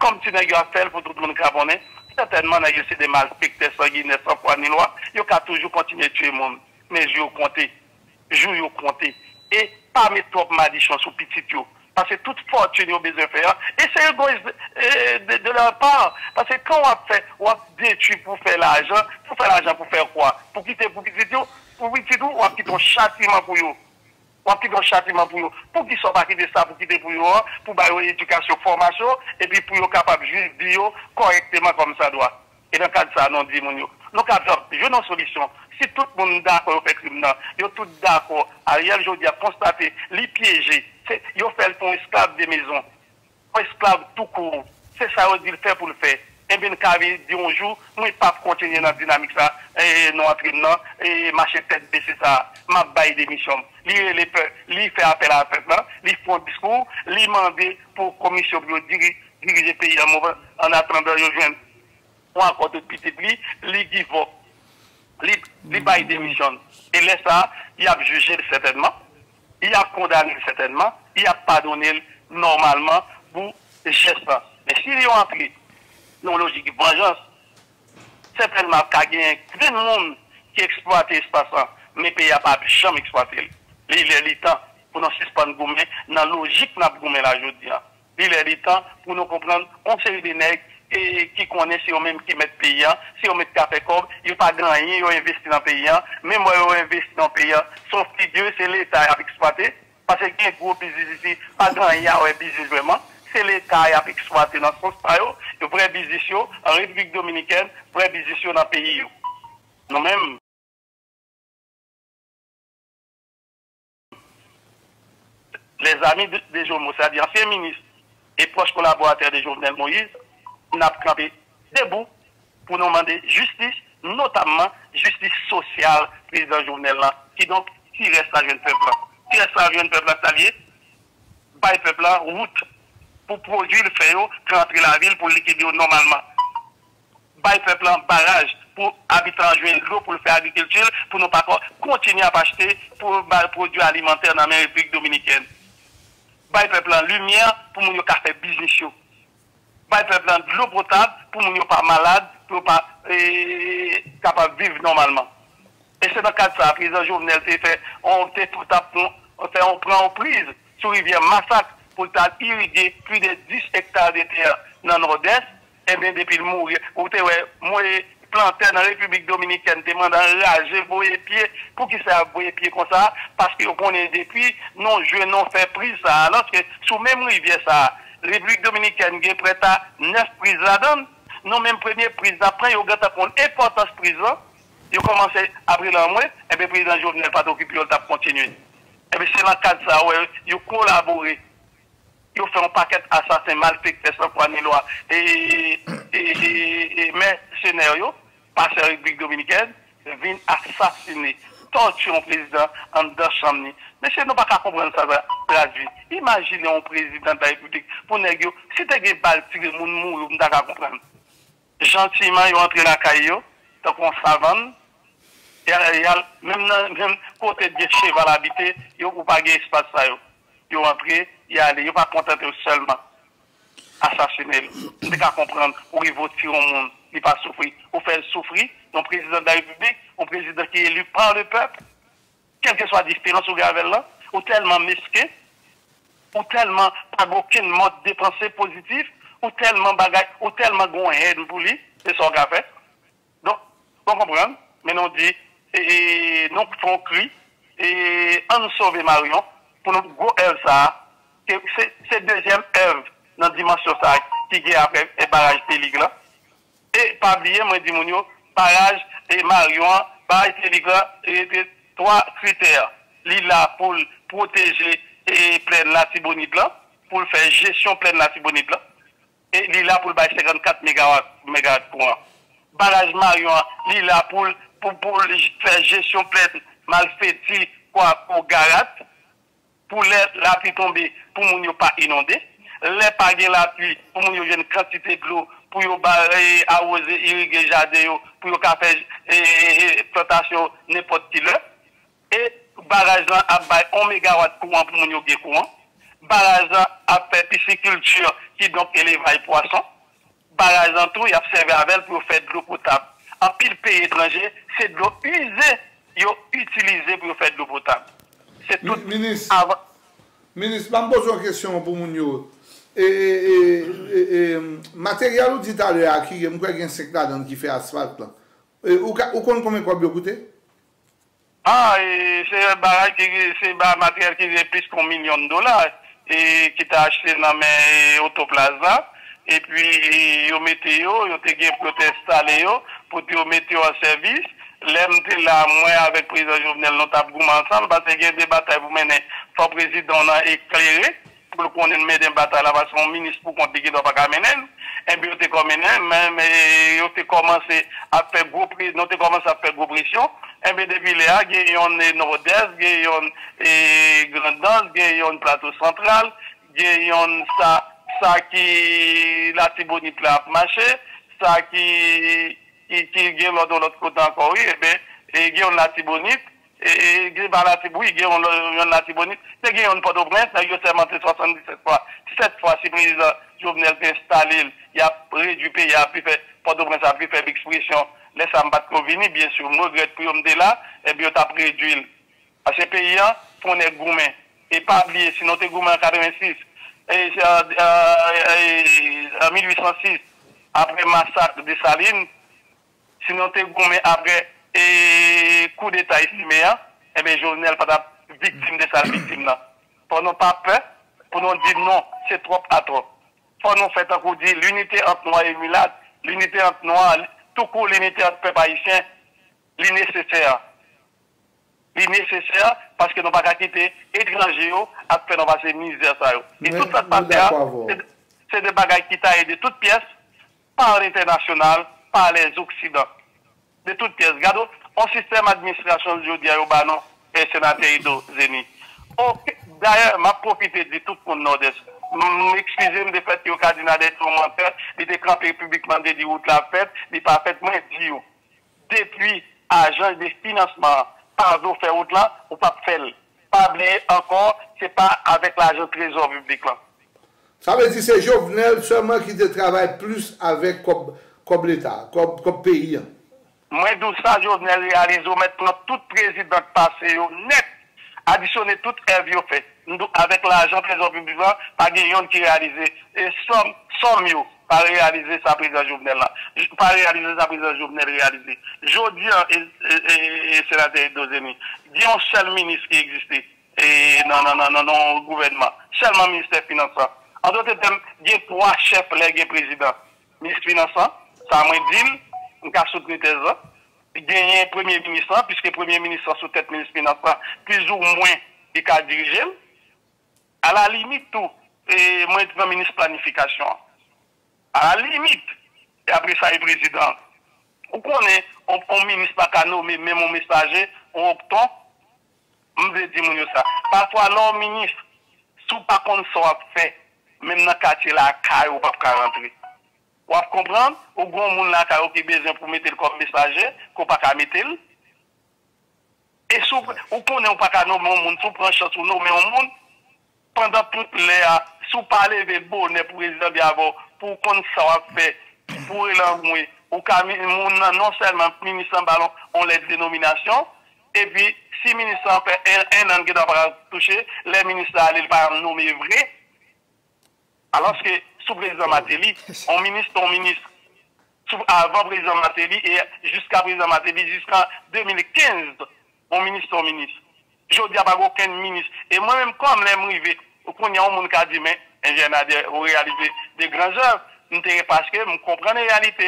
Comme tu n'as pas fait pour tout le monde qui abonné, certainement, c'est des malspectés, sans Guinée, sans foi ni loi. Il a toujours continué de tuer le monde. Mais je vais compter. Jou yo compté et pas mettre trop madichon sous petit yo parce que toute fortune yo besoin faire et c'est égoïste de, de leur part parce que quand on a fait on a détruit pour faire l'argent pour faire l'argent pour faire quoi pour quitter pour petit yo pour petit yo on a quitter un châtiment pour yo on a quitter un châtiment pour yo pour qu'ils soient pas quitter ça pour quitter pour yo pour bailler une éducation formation et puis pour yo capable juste dire correctement comme ça doit et dans le cadre de ça non dit mon yo nous capable je non solution. Si tout le monde est d'accord avec le criminel, ils sont tous d'accord. Ariel Jody a constaté, les piéger, ils ont fait pour esclave des maisons, pour esclave tout court. C'est ça qu'on dit le faire pour le faire. Et bien, quand il dit un jour, nous ne pouvons pas continuer dans la dynamique, et nous entraînons, et marcher tête baissée, ça, ma baille des missions. Ils font appel à la peuple, ils font un discours, ils demandent pour la commission pour diriger le pays en attendant de rejoindre. Ou encore de petits plis, ils disent les bails démissionnent. Et là, ça, il a jugé certainement, il a condamné certainement, il a pardonné normalement pour les gestes. Mais s'ils ont appris, non logique de vengeance, certainement qu'il y a plein de monde qui exploite l'espace, mais le pays n'a pas jamais exploité. Il est le temps pour nous suspendre dans la logique de la journée. Il est le temps pour nous comprendre, on sait des nègres. Et qui connaît, si on même qui met pays, si on met café comme, il n'y a pas grand rien, ils ont investi dans le pays. Même moi, ils ont investi dans le pays. Sauf que Dieu, c'est l'État qui a exploité. Parce qu'il y a un gros business ici, pas grand rien, ils ont business vraiment. C'est l'État qui a exploité dans son style. Le vrai business en République dominicaine, vrai business dans le pays. Nous-mêmes. Les amis des Jovenel Moïse, c'est-à-dire anciens ministres et proches collaborateurs des Jovenel Moïse, nous avons campé debout pour nous demander justice, notamment justice sociale, président Jovenel, qui donc, qui reste à jeune peuple. Qui reste à jeune peuple, c'est-à-dire, par le peuple, route, pour produire le fer, pour rentrer la ville, pour liquider normalement. Par le peuple, barrage, pour habiter en juin de l'eau, pour le faire agriculture, pour ne pas continuer à acheter pour produits alimentaires dans la République dominicaine. Par le peuple, lumière, pour nous faire business show. Pas peuple de l'eau potable pour ne pas malade, pour ne pas capable de vivre normalement. Et c'est dans le cadre de ça, président Jovenel fait, on prend en prise sur rivière Massacre pour irriguer plus de dix hectares de terre dans le nord-est. Et bien, depuis le mourir, vous avez planté dans la République dominicaine, demandant rager vos pieds. Pour qu'ils savent vos pieds comme ça, parce que vous connaissez depuis, non, je n'en fais prise ça. Alors que sous même rivière, ça, la République dominicaine est prête à neuf prises là-dedans. Non, même première prise d'après, vous avez importance prise là. Vous commencez à brûler en moins, et bien, le président Jovenel n'est pas occupé, vous avez continué. Et bien, c'est dans le cadre de ça, vous collaborez. Ils font un paquet assassins mal fait sans quoi ni loi et mais scénario par la République dominicaine viennent assassiner torture un président en deux chambres. Mais c'est nous pas qu'à comprendre ça traduit. Imaginez un président de la République pour négocier si tu as des balles tirées moun mourir on pas comprendre. Gentiment ils rentrent la caillou donc on savane et même même côté de cheval habité ils ont pas d'espace ça yo. Ils rentrent il n'y a pas contenté seulement assassiner. Vous n'avez qu'à comprendre où il va tirer au monde, il va souffrir. Vous faites souffrir, un président de la République, un président qui est élu par le peuple, quelle que soit la différence ou avec là, ou tellement mesquin, ou tellement pas aucun mode de pensée positif, ou tellement bagaille, ou tellement gon haine pour lui, c'est ça qu'on fait. Donc, vous comprenez, mais on dit, et nous faisons cri, et on sauve Marion pour nous go elle ça. C'est la deuxième œuvre dans la dimension qui est après le barrage Péligra. Et pas oublier, moi je dis, le barrage et Marion, barrage Péligra, et trois critères. L'I L A pour protéger et pleine la Tibonite, pour faire gestion pleine la Tibonite, et l'I L A pour le cinquante-quatre mégawatts courant. Barrage Marion, l'I L A pour faire gestion pleine malfaite, quoi, pour Garat. Pour la pluie tomber, pour ne pas inonder, les paguer la pluie, pour ne pas une quantité de l'eau, pour ne pas arroser, irriguer les jardins, pour ne pas faire plantation n'importe qui là. Et barrage à un mégawatt courant pour ne pas avoir courant. Barrage à faire pisciculture qui donc élève les poissons. Barrage en tout, il y a servi avec pour faire de l'eau potable. En pile pays étranger, c'est de l'eau usée, ils ont utilisé pour faire de l'eau potable. Tout ministre, avant... ministre, je me pose une question pour Mounio. Et, et, et, et matériel ou dit à l'heure qui est un secteur qui fait asphalte là. Ou compte combien de coûter? Ah, c'est un barrage qui c'est matériel qui est plus qu'un million de dollars et qui t'a acheté dans mes autoplaza. Et puis ils ont mis ils ont protesté pour qu'ils mettent en service. L'aime là, moi, avec le président Jovenel, nous avons ensemble, parce qu'il y a des batailles pour mener, son président a éclairé, pour qu'on ait des batailles là, parce qu'on ministre pour qu'on ne doit pas mener. Et puis, on a commencé à faire gros pression. Et puis, depuis là, il y a un nord-est, il y a un grand-est, il y a un plateau central, il y a ça, ça qui, la Tibonite là, marché, ça qui, qui gagne l'autre de l'autre côté encore, oui, et bien, il y a la Tibonite, et il y a la Tibonite, il y a la Tibonite, il y a une Port-au-Prince, il y a soixante-dix-sept fois. Cette fois, si le président Jovenel est installé, il a réduit, il a pu faire, Port-au-Prince a pu faire l'expression, les Sambat Kovini, bien sûr, nous regrettons de là, et bien, on a réduit. Parce que les paysans, on est gourmets. Et pas oublier, sinon, on est gourmets en quatre-vingt-six, et en mille huit cent six, après le massacre de Salines, sinon, tu es gourmé après et coup d'État estimé, eh bien, Jovenel n'est pas victime de sa victime. Pour nous pas peur, pour nous dire non, c'est trop à trop. Pour nous faire un coup de l'unité entre noirs et mulâtres, l'unité entre noirs, tout court l'unité entre peuple haïtien, l'innécessaire. L'innécessaire parce que nous ne pouvons pas quitter l'étranger après nous passer misère. Et tout ça c'est des bagages qui taillent de toutes pièces par l'international. Par les Occidents. De toutes pièces. Regardez, on système d'administration de Jodi Ayobano et sénateur Ido Zené. D'ailleurs, m'a profité de tout le nord-est. Excusez-moi de fait que le cardinal est commentaire, il était campé publiquement de dire route la fête, il n'est pas fait moins dire. Depuis, agent de financement, par vous faire route là, ou pas faire. Pas oublier encore, ce n'est pas avec l'agent trésor public là. Ça veut dire que c'est Jovenel seulement qui travaille plus avec comme l'État, comme pays. Moi, d'où ça, Jovenel réalise, on prend tout président passé, net, additionner tout R V O fait. Avec l'argent trésor public, pas de qui réalise. Et sans mieux, pas réaliser sa présidence Jovenel là. Pas réaliser sa présidence Jovenel réalisée. Jodi, et sénateur Ido Zené, il y a un seul ministre qui existait. Et non, non, non, non, non, gouvernement. Seulement ministère financement. En d'autres termes, il y a trois chefs, les présidents. Ministre financement, ça m'a dit, on a soutenu tes ans. Il y a un premier ministre, puisque le premier ministre sous tête ministre financement, plus ou moins, il a dirigé. À la limite, tout, et moi, je suis ministre planification. À la limite, et après ça, il est président. Vous connaissez, on ministre pas qu'à nommer, mais mon messager, on obtient. Je vais dire ça. Parfois, non, ministre, sous par contre, ça fait, même dans le quartier, la caille, on ne peut pas rentrer. Vous comprenez? Au grand monde, la caille, qui besoin pour mettre comme messager, qu'on ne peut pas mettre. Et si vous connaissez pas nommer un monde, si vous prenez chance, vous nommez un monde, pendant toute l'heure, si vous parlez de bonnet pour le président Biavo, pour qu'on ça fait, pour l'envoyer, ou non seulement ministre en ballon, on les dénominations, et puis, si ministre en fait un an qui n'a pas touché, les ministres n'allaient pas nommer vrai. Alors que sous président Martelly, on ministre, on ministre. Avant président Martelly et jusqu'à président Martelly, jusqu'en deux mille quinze, on ministre, on ministre. Je dis à pas aucun ministre. Et moi-même, comme l'aime arrivé, il y a un monde qui a dit, mais ingénieur a réalisé des grands œuvres. Parce que je comprends la réalité.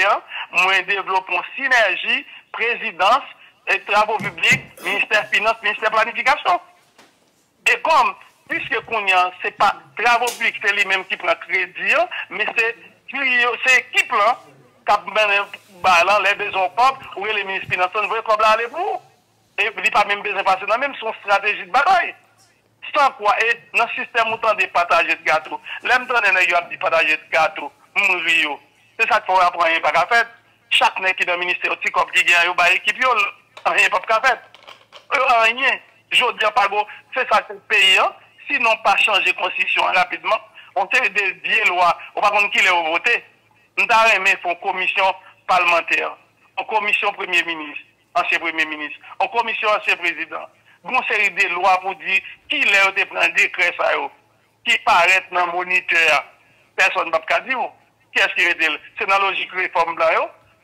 Moi, je développe une synergie, présidence, et travaux publics, ministère finance, ministère planification. Et comme, puisque Kounian, ce n'est pas travaux publics, c'est lui-même qui prend crédit, mais c'est l'équipe là, qui a mené les besoins propres, où les ministres financiers ne veulent pas aller pour. Et il n'y a pas même besoin de passer dans même son stratégie de bataille. Sans quoi, et dans le système, on tente de partager de gâteau. L'homme tente de partager de gâteau, mourir. C'est ça qu'il faut apprendre, il n'y a pas qu'à faire. Chaque nez qui dans le ministère, il n'y a pas qu'à faire équipe. Rien pas qu'à faire. Rien. Je dis pas go, c'est ça que le pays, sinon pas changer la constitution rapidement, on fait des vieilles lois, on va qu'on qui les voter. Nous avons remis une commission parlementaire, une commission premier ministre, ancien premier ministre, une commission ancien président. Une série de lois pour dire qui les ont pris un décret, qui paraît dans le moniteur. Personne ne va dire. Qui est-ce qui est là? C'est dans la logique réforme là.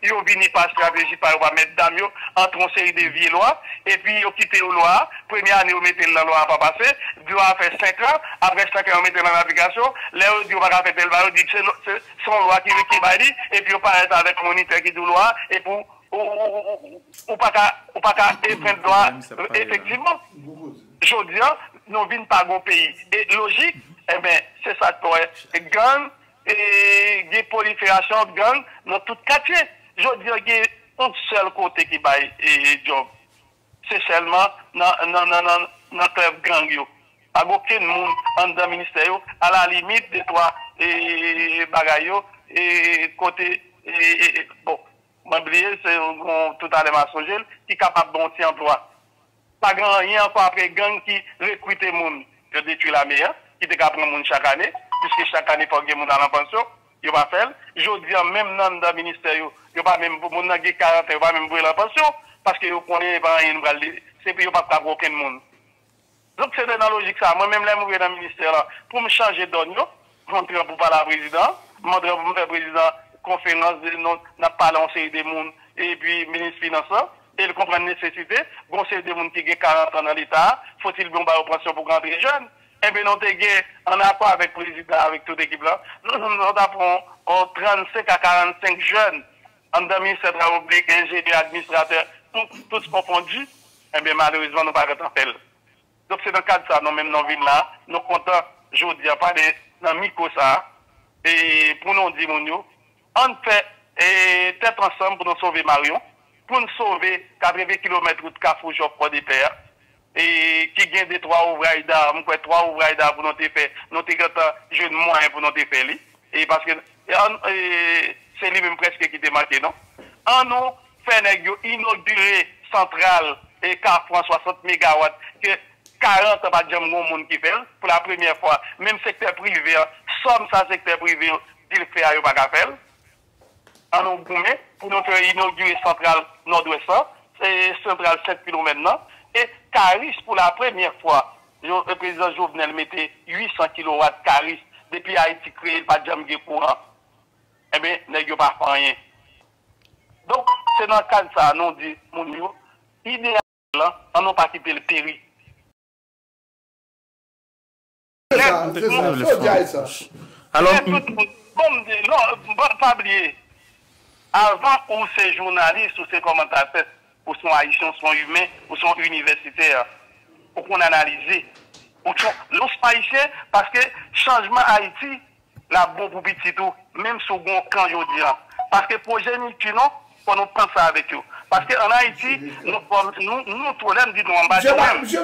Ils ont venu par stratégie, par on va mettre dame, entre en série de vieilles lois, et puis ils ont quitté la loi, première année, on mettait la loi à pas passer, deux ans fait cinq ans, après cinq ans, on mettait dans l'application, là, on dit, on va faire tel, on dit, c'est son loi qui va dire, et puis on parle avec le moniteur qui dit loi, et pour, on pas qu'à éprendre loi, effectivement. Je dis, nous vivons pas au pays. Et logique, eh bien, c'est ça, c'est gang, et des proliférations de gang dans tout quartier. Je dis qu'il y a un seul côté qui va et job. C'est seulement dans le club gang. Pas aucun monde dans le ministère, à la limite des trois bagailles. Et côté, bon, m'oublier, c'est tout à l'heure, Masogel, qui est capable de monter emploi. Pas grand rien encore après gang qui recrute les gens, qui détruit la mer, qui décaprend les gens chaque année, puisque chaque année, il faut que les gens dans la pension. Il va faire, je dis même dans le ministère, il n'y a pas même pour mon âge quarante, il va même brûler la pension, parce que vous connaissez pas une valide, c'est puis il n'y a pas aucun monde. Donc c'est dans la logique ça, moi-même là, je suis dans le ministère là, pour me changer d'ordre, je rentre pour parler à président, je rentre pour faire président, conférence, je parle en série des mondes, et puis ministre financier, et il comprend la nécessité, bon c'est des mondes qui ont quarante ans dans l'État, faut-il bien avoir une pension pour grandir les jeunes? Et bien, nous avons en accord avec le président, avec toute l'équipe là. Nous avons trente-cinq à quarante-cinq jeunes en ministère de la République, ingénieurs, administrateurs, tous confondus. Et bien, malheureusement, nous ne pouvons pas en faire. Donc, c'est dans le cadre de ça, nous même dans ville là, nous comptons, je vous dis, pas dans le micro ça. Et pour nous dire, on fait tête ensemble pour nous sauver Marion, pour nous sauver quatre-vingts kilomètres de Carrefour, Joffre des Pères. Et qui gagne des trois ouvrages d'art, nous avons trois ouvrages d'art pour nous faire, nous avons un jeune moyen pour nous faire. Et parce que c'est lui-même presque qui démarqué, non? En nous, nous inaugurer centrale et Carrefour soixante mégawatts, que quarante ans, il y a un monde qui fait, pour la première fois, même secteur privé, somme ça secteur privé, il fait, il n'y a pas qu'à faire. à nos gourmets pour nous inaugurer centrale nord-ouest, centrale sept kilomètres maintenant. Et Caris, pour la première fois, le président Jovenel mettait huit cents kilowatts Caris depuis Haïti créé, pas de jam courant. Eh bien, il n'y a pas rien. Donc, c'est dans le cadre de ça, nous disons, mon Dieu, idéalement, on n'a pas quitté le péri. C'est ça, c'est ça, c'est ça. Alors, non, pas oublier, avant où ces journalistes ou ces commentateurs, ou sont haïtiens, sont humains, ou sont universitaires, ou qu'on analyse, ou non haïtiens, parce que changement Haïti, la bonne pour petit tout, même sous bon quand je dis. Parce que pour géniture, on nous prend ça avec eux. Parce qu'en Haïti, nous, nous, nous, problème dit nous en bas. Je vais répondre, je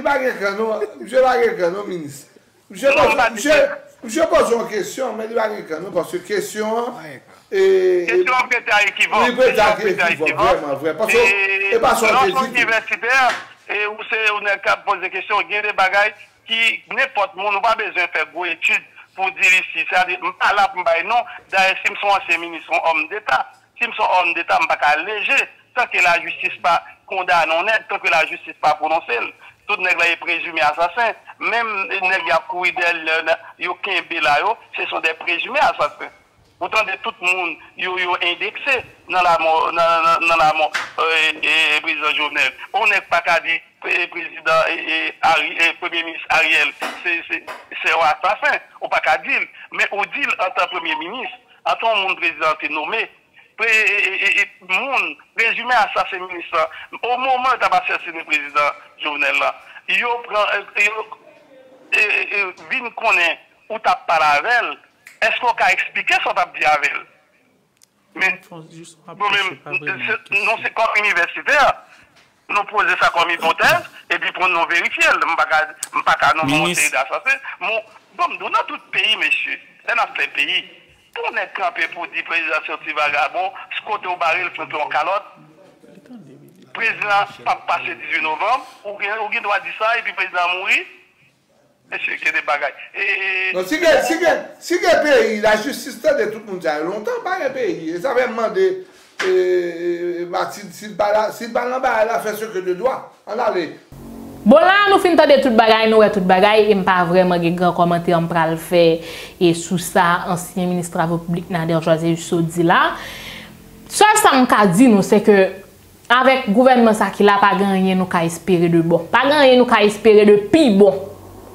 vais répondre, je vais répondre, ministre. Je vais poser une question, mais je vais répondre, parce que question... Et question peut-être équivoque. Oui, peut-être équivoque, vraiment vrai. Parce que... Et parce que... Dans son universitaire, où on est capable de poser des questions, il y a des bagailles qui, n'importe où, nous n'avons pas besoin de faire gros études pour dire ici, c'est-à-dire, je ne suis pas là pour dire non, d'ailleurs, si je suis ancien ministre, je suis homme d'État. Si je suis homme d'État, je ne suis pas léger. Tant que la justice pas condamne honnête, tant que la justice n'est pas prononcée, tout le monde est présumé assassin. Même les gens qui ont couru d'elle, ce sont des présumés assassins. Pourtant, tout le monde est indexé dans la mort du président Jovenel. On n'est pas qu'à dire président et premier ministre Ariel, c'est un assassin. On n'est pas qu'à dire. Mais on dit en tant que premier ministre, en tant que président est nommé, et monde résumé assassin ministre au moment où tu as assassiné le président Jovenel là il prend il vient connaître où tu as parlé avec elle est-ce qu'on peut expliquer ce qu'on a dit avec elle mais non c'est comme universitaire nous poser ça comme hypothèse et puis pour nous vérifier je ne pas qu'à nous monter d'assassin bon dans tout pays monsieur dans les pays pour être campé pour dire président sorti vagabond, scoté au baril, foutu en calotte. Président pas passé dix-huit novembre, ou qui doit dire ça, et puis président mourir. Monsieur, qu'il y a des bagailles. Si un pays, la justice de tout le monde, ça a longtemps pas un pays. Ça va demander, si le balan a fait ce que le doit, on allait. Bon là, nous finissons de tout bagaille, nous tout bagaille, et pas vraiment de grands commentaires on va le faire et sous ça ancien ministre des travaux publics Nader José dit là. Seul ça m'a dit nous c'est que avec le gouvernement ça qui l'a pas gagné nous qu'a espérer de bon. Pas gagné nous qu'a espérer de pire bon.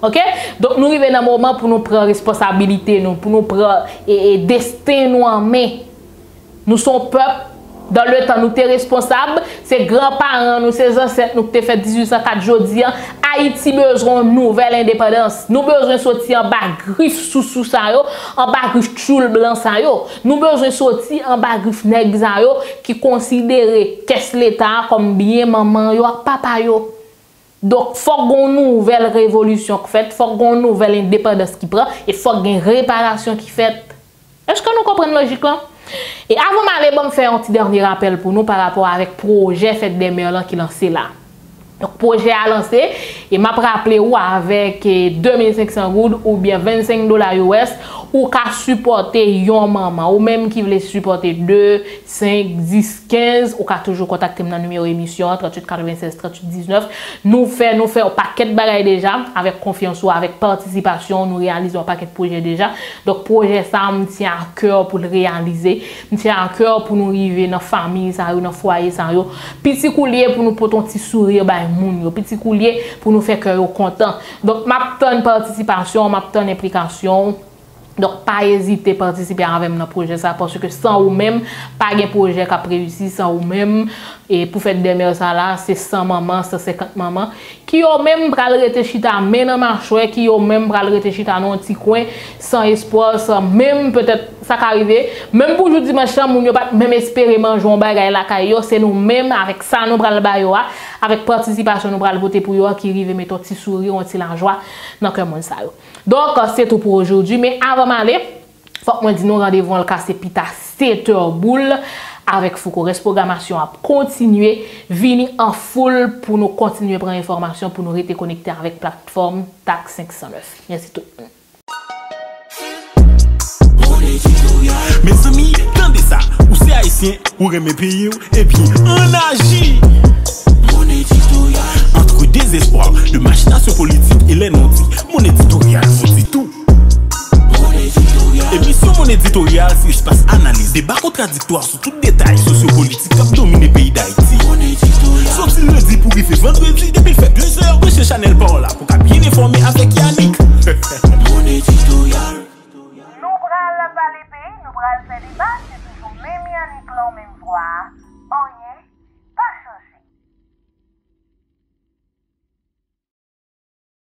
OK? Donc nous arrivons dans un moment pour nous prendre responsabilité nous, pour nous prendre et, et destin nous en main. Nous sommes peuple. Dans le temps, nous sommes responsables, c'est grands-parents, nous sommes ancêtres, nous sommes fait mille huit cent quatre aujourd'hui. Haïti besoin de nouvelle indépendance. Nous besoin de sortir en bas griffe sous sous ça, en bas griffe choule blanc ça. Nous besoin de sortir en bas griffe nègre ça qui considéré qu'est-ce l'État comme bien maman yo, papa yo. Donc, il faut qu'on ait une nouvelle révolution qui faite, il faut qu'on ait une nouvelle indépendance qui prend et il faut qu'on ait une réparation qui faite. Est-ce que nous comprenons la logique? Et avant de faire un petit dernier rappel pour nous par rapport avec le projet Fête des Mères qui est lancé là. Donc, le projet a lancé et m'a rappelé ou avec deux mille cinq cents goud ou bien vingt-cinq dollars U S ou qu'à supporter yon maman ou même qui voulait supporter deux, cinq, dix, quinze ou qu'à toujours contacter mon numéro émission trente-huit quatre-vingt-seize trente-huit dix-neuf. Nous faisons nous un paquet de bagages déjà avec confiance ou avec participation. Nous réalisons un paquet de projets déjà. Donc, projet ça, nous tient à cœur pour le réaliser. Nous tient à cœur pour nous arriver dans la famille, dans le foyer. Petit coulier pour nous porter un petit sourire. Petit coulier pour nous faire cœur content. Donc, m'attend participation, m'attend implication. Donc, pas hésiter à participer avec mon projet ça parce que sans ou même, pas de projet qui a réussi, sans ou même, et pour faire des meilleurs ça là, c'est cent mamans, cent cinquante mamans, qui ont même bralé chita, mais dans marché, qui ont même bralé chita dans un petit coin, sans espoir, sans même peut-être ça qui arrive, même pour jeudi machin, nous n'avons pas même espéré manger un bagage la caillou, c'est nous-mêmes avec ça nous bralé baillou, avec participation nous bralé voter pour yo qui arrive mettre un petit sourire, un petit la joie, dans le monde ça. Donc, c'est tout pour aujourd'hui, mais avant aller, faut que je dis nous rendez-vous en le cas, c'est pita sept heures boule avec FOUCO. La programmation a continué, venez en foule pour nous continuer à prendre information, pour nous rester connectés avec la plateforme TAK cinq cent neuf. Merci tout le monde. haïtien ou remet pays et puis on agit. Mon éditorial entre désespoir de machination politique et les non-dits, mon éditorial vous dit tout. Et puis sur mon éditorial, si je passe analyse, débat contradictoire sur tout détail sociopolitique qui a dominé le pays d'Haïti. Sauf si le dit pour y faire vendredi depuis fait deux heures de chez Chanel par là pour bien informer avec Yannick. Mon éditorial. Nous prenons la validée, nous prenons le débat, c'est toujours même Yannick là, même voix.